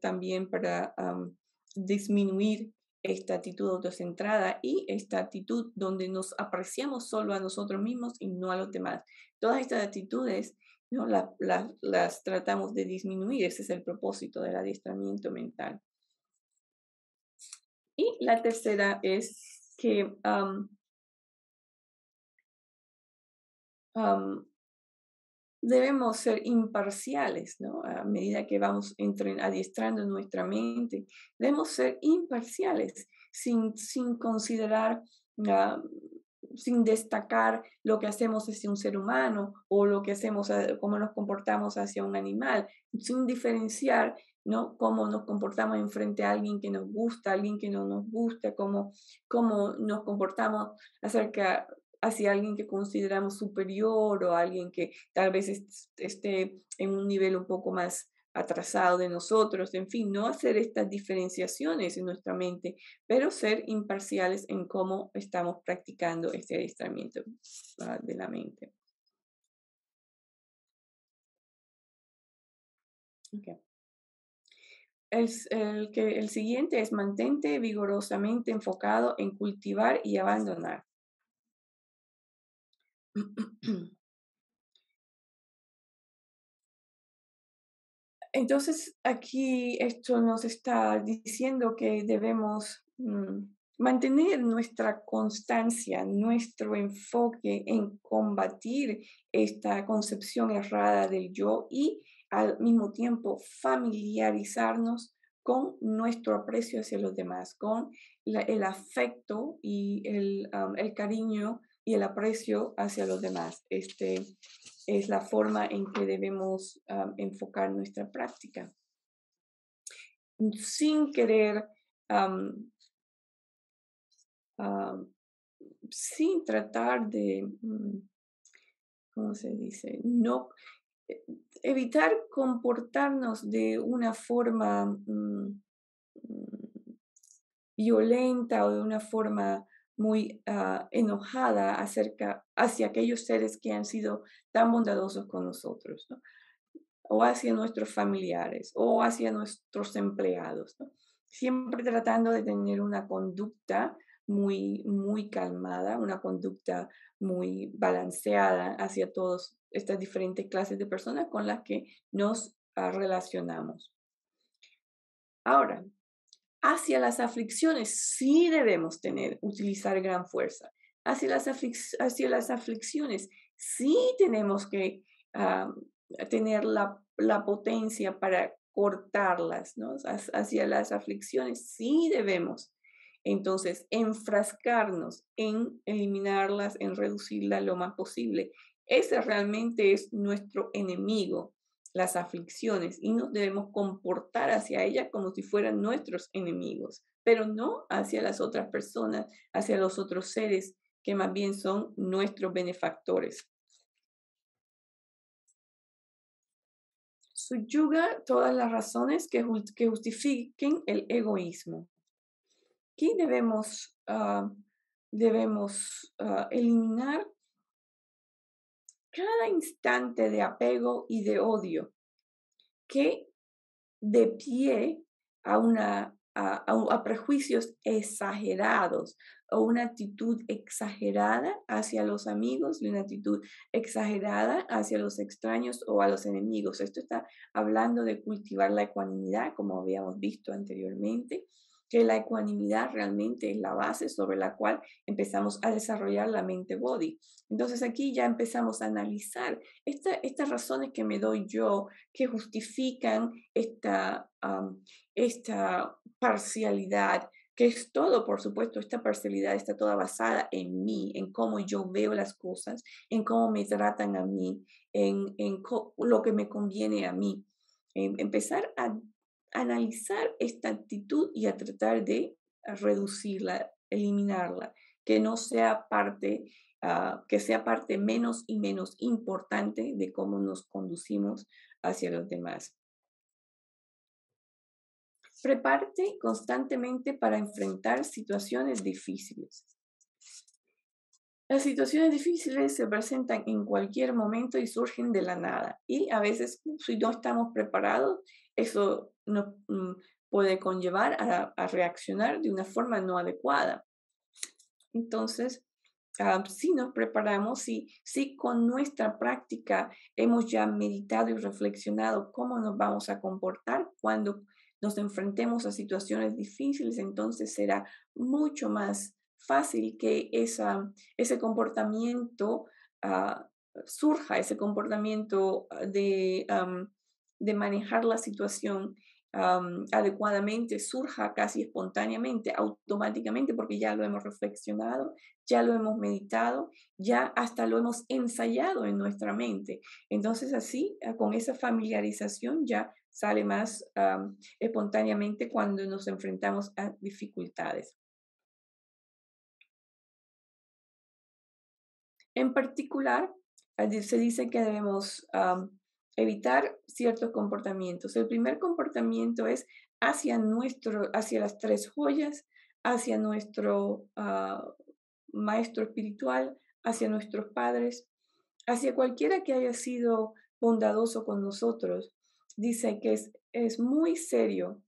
también para disminuir esta actitud autocentrada y esta actitud donde nos apreciamos solo a nosotros mismos y no a los demás. Todas estas actitudes, ¿no? las tratamos de disminuir. Ese es el propósito del adiestramiento mental. Y la tercera es que debemos ser imparciales, ¿no? A medida que vamos adiestrando nuestra mente, debemos ser imparciales, sin considerar, sin destacar lo que hacemos hacia un ser humano o lo que hacemos, cómo nos comportamos hacia un animal, sin diferenciar, ¿no? Cómo nos comportamos enfrente a alguien que nos gusta, alguien que no nos gusta, cómo nos comportamos hacia alguien que consideramos superior o alguien que tal vez esté en un nivel un poco más atrasado de nosotros. En fin, no hacer estas diferenciaciones en nuestra mente, pero ser imparciales en cómo estamos practicando este adiestramiento de la mente. Okay. El siguiente es mantente vigorosamente enfocado en cultivar y abandonar. Entonces, aquí esto nos está diciendo que debemos mantener nuestra constancia, nuestro enfoque en combatir esta concepción errada del yo y al mismo tiempo familiarizarnos con nuestro aprecio hacia los demás, con el afecto y el cariño y el aprecio hacia los demás. Es la forma en que debemos enfocar nuestra práctica. Sin querer, sin tratar de, ¿cómo se dice? No, evitar comportarnos de una forma violenta o de una forma muy enojada hacia aquellos seres que han sido tan bondadosos con nosotros, ¿no? O hacia nuestros familiares, o hacia nuestros empleados, ¿no? Siempre tratando de tener una conducta muy, muy calmada, una conducta muy balanceada hacia todas estas diferentes clases de personas con las que nos relacionamos. Ahora, hacia las aflicciones sí debemos utilizar gran fuerza. Hacia las aflicciones sí tenemos que tener la potencia para cortarlas, ¿no? Hacia las aflicciones sí debemos, entonces, enfrascarnos en eliminarlas, en reducirlas lo más posible. Ese realmente es nuestro enemigo, las aflicciones, y nos debemos comportar hacia ellas como si fueran nuestros enemigos, pero no hacia las otras personas, hacia los otros seres que más bien son nuestros benefactores. Subyuga todas las razones que justifiquen el egoísmo. Aquí debemos eliminar cada instante de apego y de odio que dé pie a prejuicios exagerados o una actitud exagerada hacia los amigos y una actitud exagerada hacia los extraños o a los enemigos. Esto está hablando de cultivar la ecuanimidad, como habíamos visto anteriormente, que la ecuanimidad realmente es la base sobre la cual empezamos a desarrollar la mente bodhi. Entonces aquí ya empezamos a analizar estas razones que me doy yo, que justifican esta parcialidad, que es todo, por supuesto, esta parcialidad está toda basada en mí, en cómo yo veo las cosas, en cómo me tratan a mí, en lo que me conviene a mí. Empezar a analizar esta actitud y a tratar de reducirla, eliminarla, que no sea parte, que sea parte menos y menos importante de cómo nos conducimos hacia los demás. Prepárate constantemente para enfrentar situaciones difíciles. Las situaciones difíciles se presentan en cualquier momento y surgen de la nada. Y a veces, si no estamos preparados, eso nos puede conllevar a reaccionar de una forma no adecuada. Entonces, si nos preparamos, si con nuestra práctica hemos ya meditado y reflexionado cómo nos vamos a comportar cuando nos enfrentemos a situaciones difíciles, entonces será mucho más fácil que ese comportamiento surja, ese comportamiento de manejar la situación adecuadamente surja casi espontáneamente, automáticamente, porque ya lo hemos reflexionado, ya lo hemos meditado, ya hasta lo hemos ensayado en nuestra mente. Entonces así, con esa familiarización ya sale más espontáneamente cuando nos enfrentamos a dificultades. En particular, se dice que debemos evitar ciertos comportamientos. El primer comportamiento es hacia las tres joyas, hacia nuestro maestro espiritual, hacia nuestros padres, hacia cualquiera que haya sido bondadoso con nosotros. Dice que es muy serio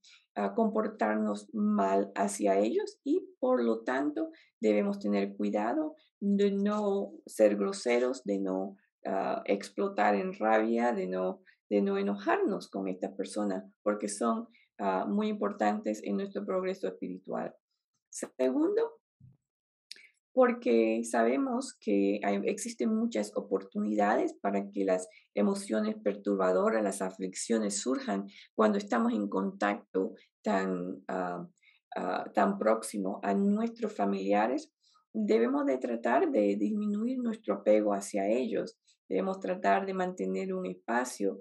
comportarnos mal hacia ellos y por lo tanto debemos tener cuidado de no ser groseros, de no explotar en rabia, de no enojarnos con estas personas, porque son muy importantes en nuestro progreso espiritual. Segundo, porque sabemos que existen muchas oportunidades para que las emociones perturbadoras, las aflicciones surjan cuando estamos en contacto tan próximo a nuestros familiares, debemos de tratar de disminuir nuestro apego hacia ellos. Debemos tratar de mantener un espacio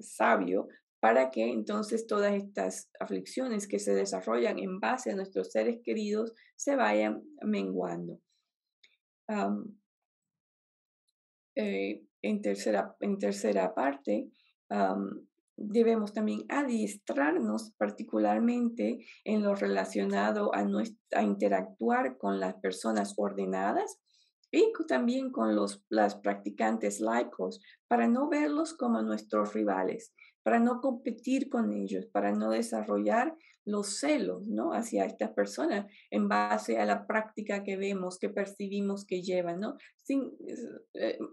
sabio para que entonces todas estas aflicciones que se desarrollan en base a nuestros seres queridos se vayan menguando. En tercera parte, debemos también adiestrarnos particularmente en lo relacionado a interactuar con las personas ordenadas y también con las practicantes laicos, para no verlos como nuestros rivales, para no competir con ellos, para no desarrollar los celos, ¿no?, hacia estas personas en base a la práctica que vemos, que percibimos que llevan, ¿no?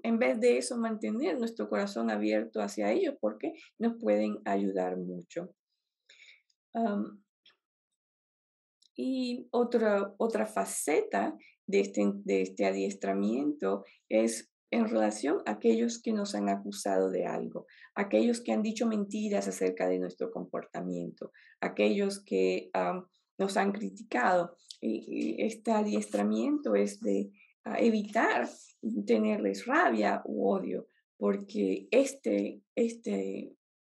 En vez de eso, mantener nuestro corazón abierto hacia ellos porque nos pueden ayudar mucho. Y otra faceta de este adiestramiento es en relación a aquellos que nos han acusado de algo, aquellos que han dicho mentiras acerca de nuestro comportamiento, aquellos que nos han criticado. Y este adiestramiento es de evitar tenerles rabia u odio, porque este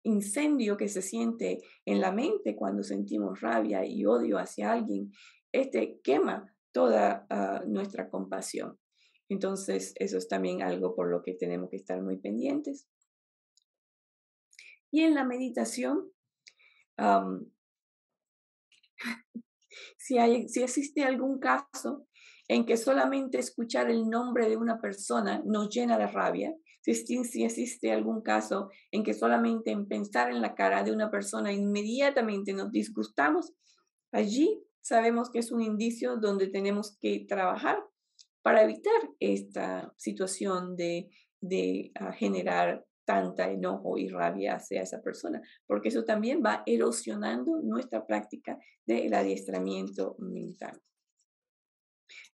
incendio que se siente en la mente cuando sentimos rabia y odio hacia alguien, quema toda nuestra compasión. Entonces, eso es también algo por lo que tenemos que estar muy pendientes. Y en la meditación, si existe algún caso en que solamente escuchar el nombre de una persona nos llena de rabia, si existe algún caso en que solamente en pensar en la cara de una persona inmediatamente nos disgustamos, allí sabemos que es un indicio donde tenemos que trabajar para evitar esta situación de generar tanta enojo y rabia hacia esa persona, porque eso también va erosionando nuestra práctica del adiestramiento mental.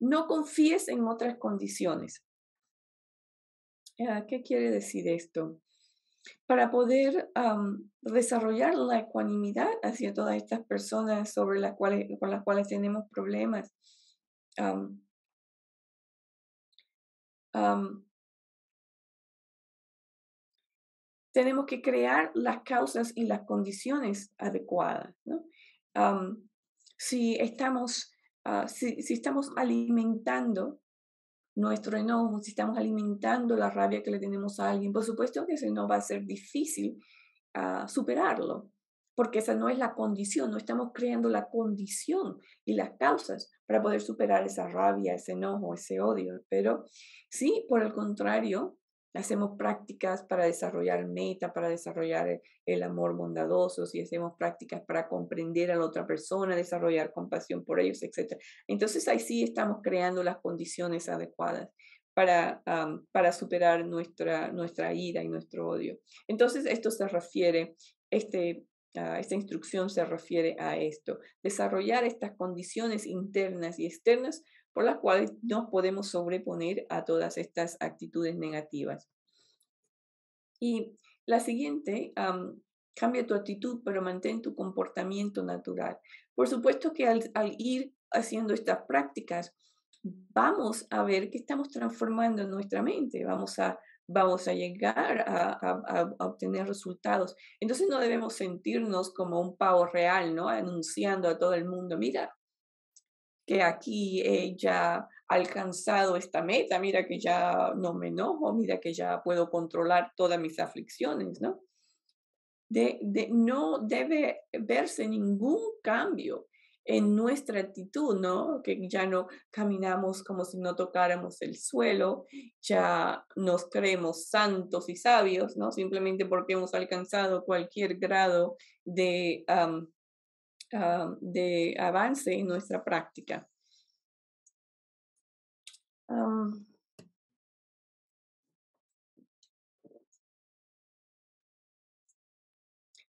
No confíes en otras condiciones. ¿Qué quiere decir esto? Para poder desarrollar la ecuanimidad hacia todas estas personas con las cuales tenemos problemas, tenemos que crear las causas y las condiciones adecuadas, ¿no? Si estamos alimentando nuestro enojo, si estamos alimentando la rabia que le tenemos a alguien, por supuesto que eso no va a ser difícil superarlo, porque esa no es la condición, no estamos creando la condición y las causas para poder superar esa rabia, ese enojo, ese odio. Pero sí, por el contrario, hacemos prácticas para desarrollar meta, para desarrollar el amor bondadoso, si hacemos prácticas para comprender a la otra persona, desarrollar compasión por ellos, etc. Entonces ahí sí estamos creando las condiciones adecuadas para superar nuestra ira y nuestro odio. Entonces esto se refiere, esta instrucción se refiere a esto, desarrollar estas condiciones internas y externas por las cuales nos podemos sobreponer a todas estas actitudes negativas. Y la siguiente, cambia tu actitud, pero mantén tu comportamiento natural. Por supuesto que al ir haciendo estas prácticas, vamos a ver que estamos transformando nuestra mente, vamos a llegar a obtener resultados. Entonces no debemos sentirnos como un pavo real, ¿no?, anunciando a todo el mundo, mira que aquí ya he alcanzado esta meta, mira que ya no me enojo, mira que ya puedo controlar todas mis aflicciones, ¿no? No debe verse ningún cambio en nuestra actitud, ¿no? Que ya no caminamos como si no tocáramos el suelo, ya nos creemos santos y sabios, ¿no?, simplemente porque hemos alcanzado cualquier grado de avance en nuestra práctica.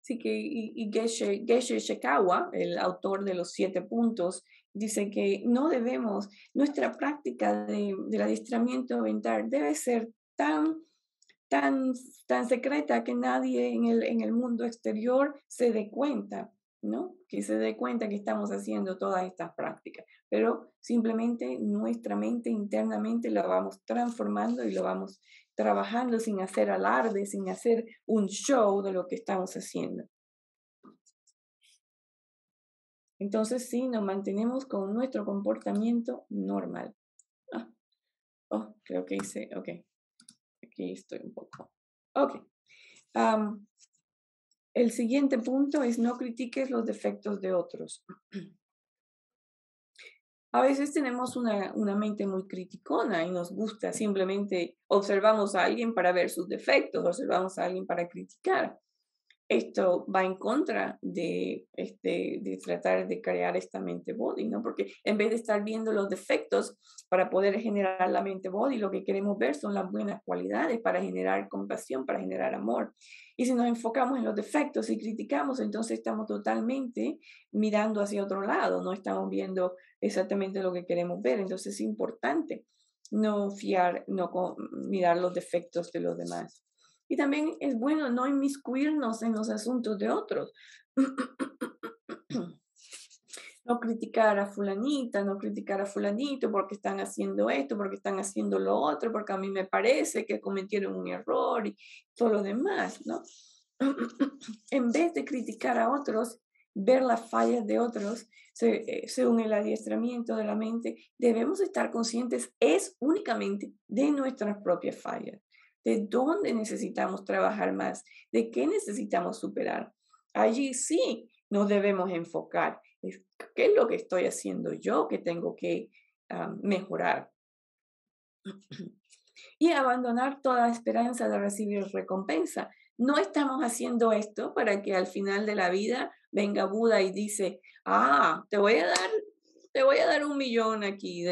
Así que Geshe Shekawa, el autor de los 7 puntos, dice que nuestra práctica del adiestramiento mental debe ser tan secreta que nadie en el mundo exterior se dé cuenta. ¿no? Que se dé cuenta que estamos haciendo todas estas prácticas, pero simplemente nuestra mente internamente la vamos transformando y lo vamos trabajando sin hacer alarde, sin hacer un show de lo que estamos haciendo. Entonces sí, nos mantenemos con nuestro comportamiento normal. Creo que hice, ok, aquí estoy un poco, ok. El siguiente punto es no critiques los defectos de otros. A veces tenemos una mente muy criticona y nos gusta simplemente observamos a alguien para ver sus defectos, observamos a alguien para criticar. Esto va en contra de tratar de crear esta mente Bodhi, ¿no? Porque en vez de estar viendo los defectos para poder generar la mente Bodhi, lo que queremos ver son las buenas cualidades para generar compasión, para generar amor. Y si nos enfocamos en los defectos y criticamos, entonces estamos totalmente mirando hacia otro lado, no estamos viendo exactamente lo que queremos ver. Entonces es importante no mirar los defectos de los demás. Y también es bueno no inmiscuirnos en los asuntos de otros. No criticar a fulanita, no criticar a fulanito porque están haciendo esto, porque están haciendo lo otro, porque a mí me parece que cometieron un error y todo lo demás, ¿no? En vez de criticar a otros, ver las fallas de otros, según el adiestramiento de la mente, debemos estar conscientes únicamente de nuestras propias fallas. ¿De dónde necesitamos trabajar más? ¿De qué necesitamos superar? Allí sí nos debemos enfocar. ¿Qué es lo que estoy haciendo yo que tengo que mejorar? Y abandonar toda esperanza de recibir recompensa. No estamos haciendo esto para que al final de la vida venga Buda y dice, ah, te voy a dar $1.000.000 aquí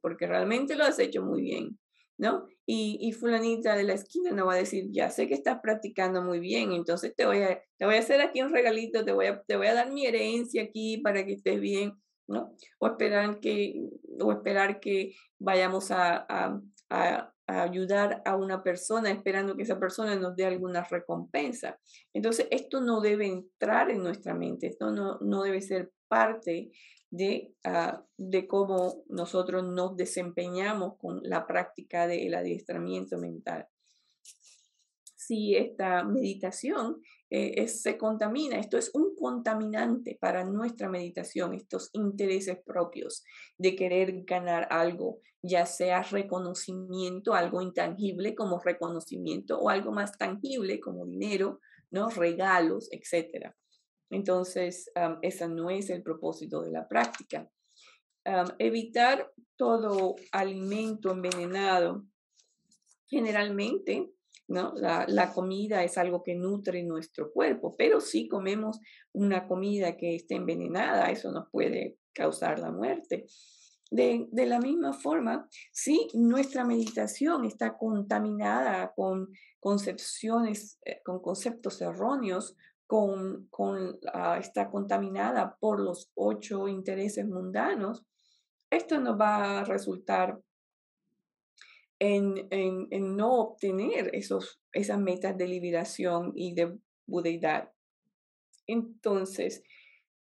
porque realmente lo has hecho muy bien, ¿no? Y fulanita de la esquina no va a decir, ya sé que estás practicando muy bien, entonces te voy a hacer aquí un regalito, te voy a dar mi herencia aquí para que estés bien, ¿no? O esperar que vayamos a ayudar a una persona esperando que esa persona nos dé alguna recompensa. Entonces esto no debe entrar en nuestra mente, esto no debe ser parte de cómo nosotros nos desempeñamos con la práctica del adiestramiento mental. Si esta meditación se contamina, esto es un contaminante para nuestra meditación, estos intereses propios de querer ganar algo, ya sea reconocimiento, algo intangible como reconocimiento o algo más tangible como dinero, ¿no? Regalos, etc. Entonces, ese no es el propósito de la práctica. Evitar todo alimento envenenado. Generalmente, ¿no? La comida es algo que nutre nuestro cuerpo, pero si comemos una comida que esté envenenada, eso nos puede causar la muerte. De la misma forma, si nuestra meditación está contaminada con conceptos erróneos, está contaminada por los 8 intereses mundanos, esto nos va a resultar en no obtener esas metas de liberación y de budeidad. Entonces,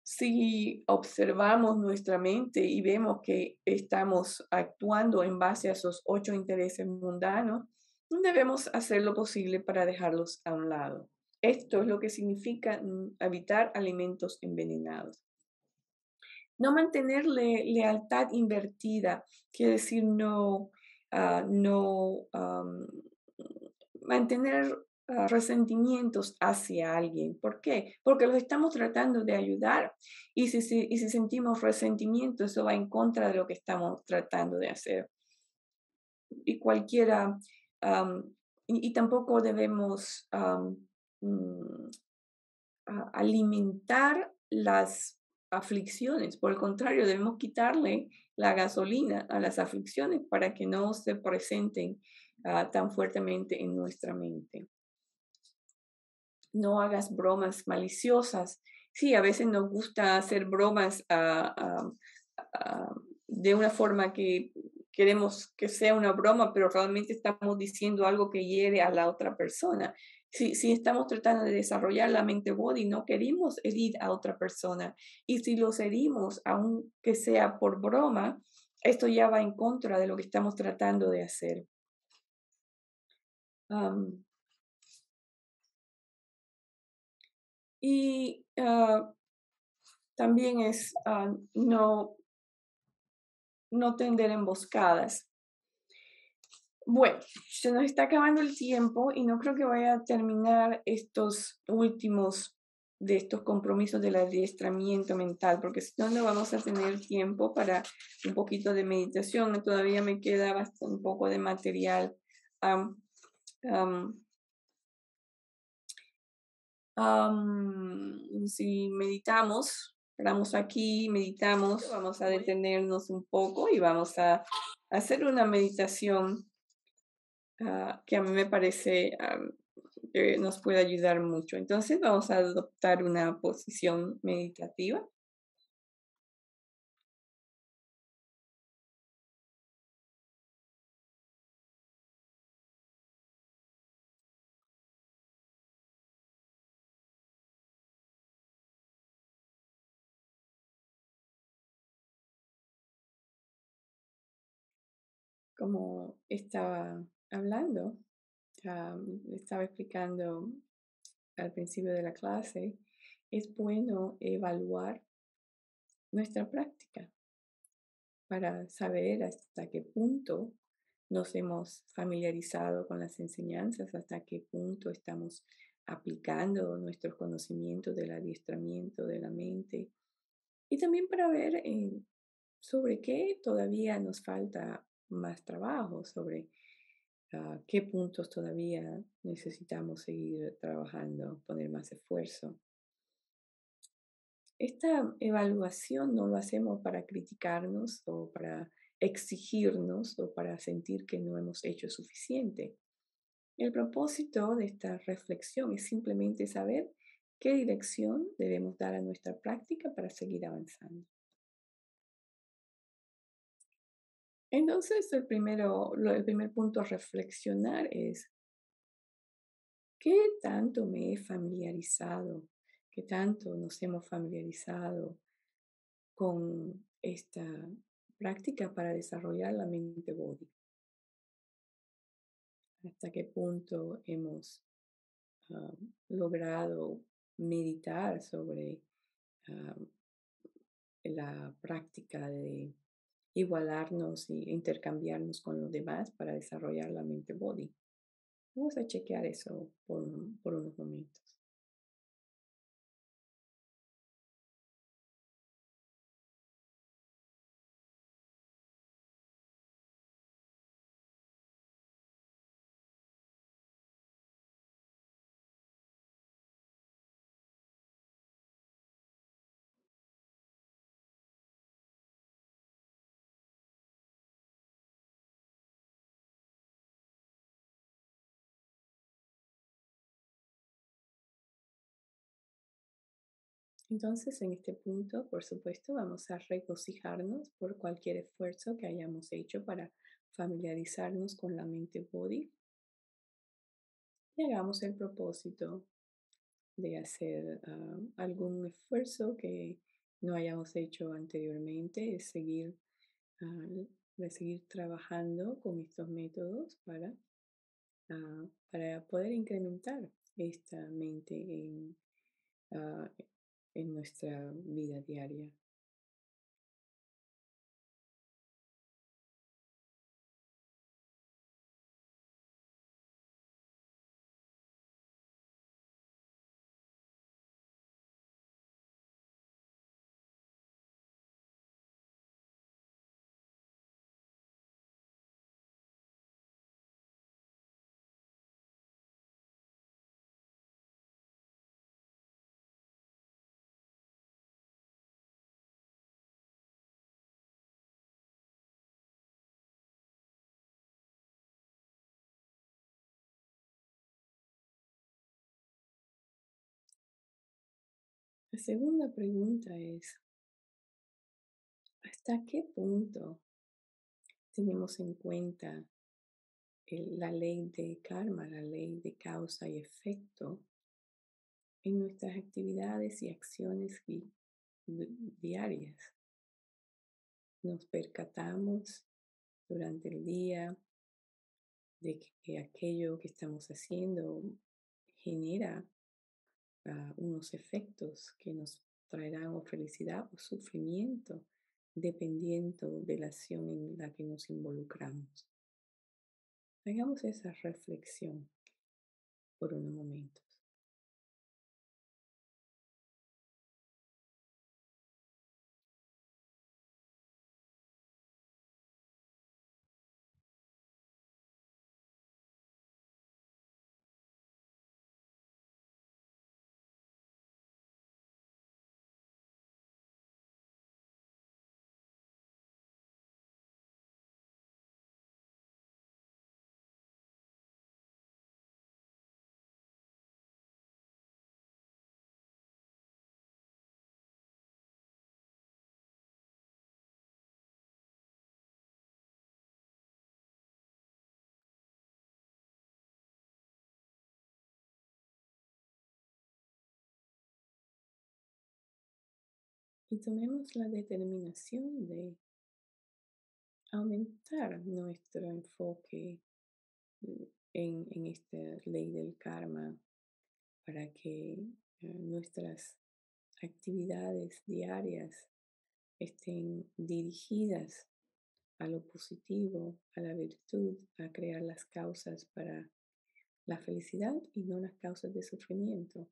si observamos nuestra mente y vemos que estamos actuando en base a esos 8 intereses mundanos, debemos hacer lo posible para dejarlos a un lado. Esto es lo que significa evitar alimentos envenenados. No mantener lealtad invertida, quiere decir mantener resentimientos hacia alguien. ¿Por qué? Porque los estamos tratando de ayudar y si sentimos resentimiento, eso va en contra de lo que estamos tratando de hacer. Y cualquiera, y tampoco debemos alimentar las aflicciones. Por el contrario, debemos quitarle la gasolina a las aflicciones para que no se presenten tan fuertemente en nuestra mente. No hagas bromas maliciosas. Sí, a veces nos gusta hacer bromas de una forma que queremos que sea una broma, pero realmente estamos diciendo algo que hiere a la otra persona. Si estamos tratando de desarrollar la mente bodhi, no queremos herir a otra persona. Y si los herimos, aunque sea por broma, esto ya va en contra de lo que estamos tratando de hacer. También es no tender emboscadas. Bueno, se nos está acabando el tiempo y no creo que vaya a terminar estos últimos de estos compromisos del adiestramiento mental, porque si no, no vamos a tener tiempo para un poquito de meditación. Todavía me queda bastante, un poco de material. Si meditamos, paramos aquí, meditamos, vamos a detenernos un poco y vamos a hacer una meditación que a mí me parece que nos puede ayudar mucho. Entonces vamos a adoptar una posición meditativa. Como estaba hablando, estaba explicando al principio de la clase, es bueno evaluar nuestra práctica para saber hasta qué punto nos hemos familiarizado con las enseñanzas, hasta qué punto estamos aplicando nuestros conocimientos del adiestramiento de la mente, y también para ver sobre qué todavía nos falta más trabajo, sobre qué puntos todavía necesitamos seguir trabajando, poner más esfuerzo. Esta evaluación no lo hacemos para criticarnos o para exigirnos o para sentir que no hemos hecho suficiente. El propósito de esta reflexión es simplemente saber qué dirección debemos dar a nuestra práctica para seguir avanzando. Entonces, el primer punto a reflexionar es, ¿qué tanto me he familiarizado? ¿Qué tanto nos hemos familiarizado con esta práctica para desarrollar la mente bodhi? ¿Hasta qué punto hemos logrado meditar sobre la práctica de igualarnos e intercambiarnos con los demás para desarrollar la mente bodhi? Vamos a chequear eso por unos momentos. Entonces, en este punto, por supuesto, vamos a regocijarnos por cualquier esfuerzo que hayamos hecho para familiarizarnos con la mente bodhi. Y hagamos el propósito de hacer algún esfuerzo que no hayamos hecho anteriormente, es seguir trabajando con estos métodos para poder incrementar esta mente en nuestra vida diaria. La segunda pregunta es, ¿hasta qué punto tenemos en cuenta la ley de karma, la ley de causa y efecto en nuestras actividades y acciones diarias. Nos percatamos durante el día de que aquello que estamos haciendo genera unos efectos que nos traerán o felicidad o sufrimiento, dependiendo de la acción en la que nos involucramos. Hagamos esa reflexión por unos momentos. Y tomemos la determinación de aumentar nuestro enfoque en esta ley del karma para que nuestras actividades diarias estén dirigidas a lo positivo, a la virtud, a crear las causas para la felicidad y no las causas de sufrimiento.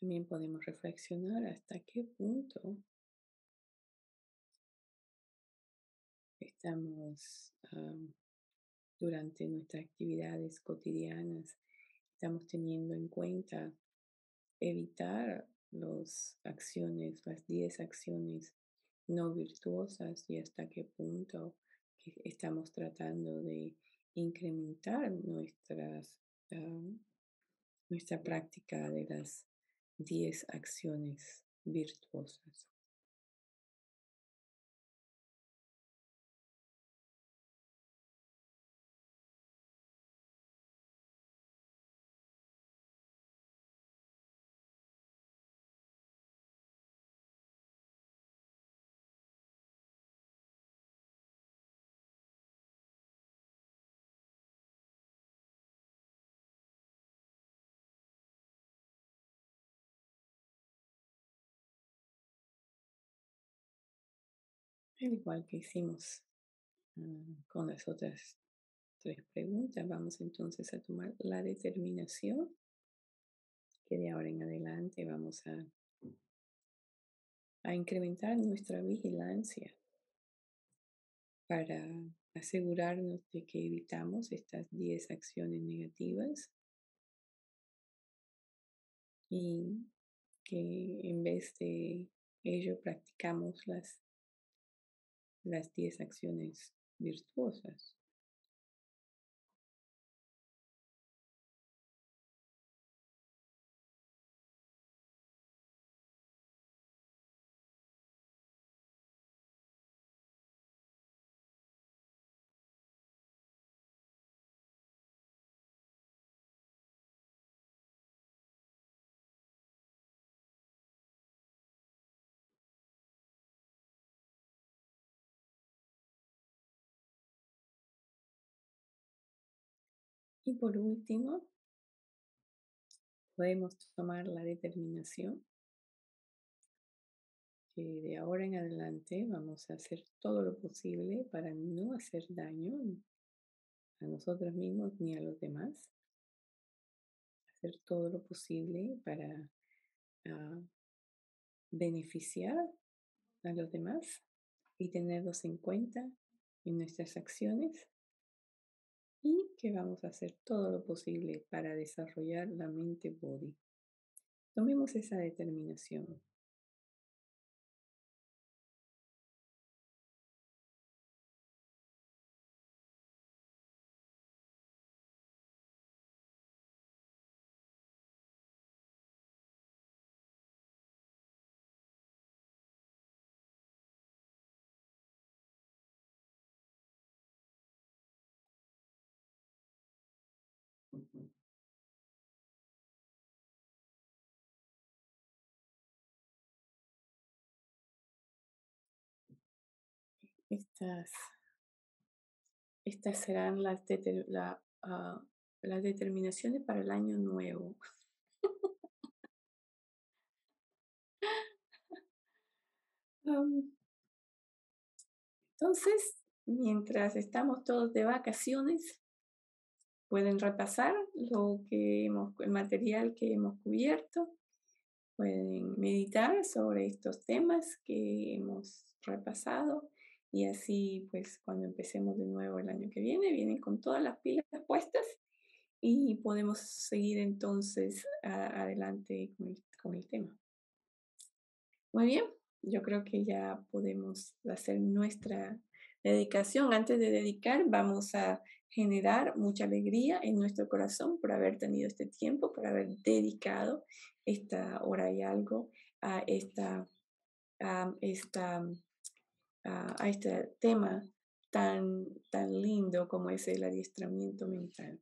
También podemos reflexionar hasta qué punto estamos, durante nuestras actividades cotidianas, estamos teniendo en cuenta evitar las acciones, las 10 acciones no virtuosas y hasta qué punto estamos tratando de incrementar nuestra práctica de las 10 acciones virtuosas. Al igual que hicimos con las otras 3 preguntas, vamos entonces a tomar la determinación que de ahora en adelante vamos a incrementar nuestra vigilancia para asegurarnos de que evitamos estas 10 acciones negativas y que en vez de ello practicamos las 10 acciones virtuosas. Y por último, podemos tomar la determinación que de ahora en adelante vamos a hacer todo lo posible para no hacer daño a nosotros mismos ni a los demás. Hacer todo lo posible para beneficiar a los demás y tenerlos en cuenta en nuestras acciones y que vamos a hacer todo lo posible para desarrollar la mente Bodhi. Tomemos esa determinación. Estas serán las determinaciones para el año nuevo. Entonces, mientras estamos todos de vacaciones, pueden repasar el material que hemos cubierto, pueden meditar sobre estos temas que hemos repasado. Y así, pues, cuando empecemos de nuevo el año que viene, vienen con todas las pilas puestas y podemos seguir entonces adelante con el tema. Muy bien, yo creo que ya podemos hacer nuestra dedicación. Antes de dedicar, vamos a generar mucha alegría en nuestro corazón por haber tenido este tiempo, por haber dedicado esta hora y algo a este tema tan lindo como es el adiestramiento mental.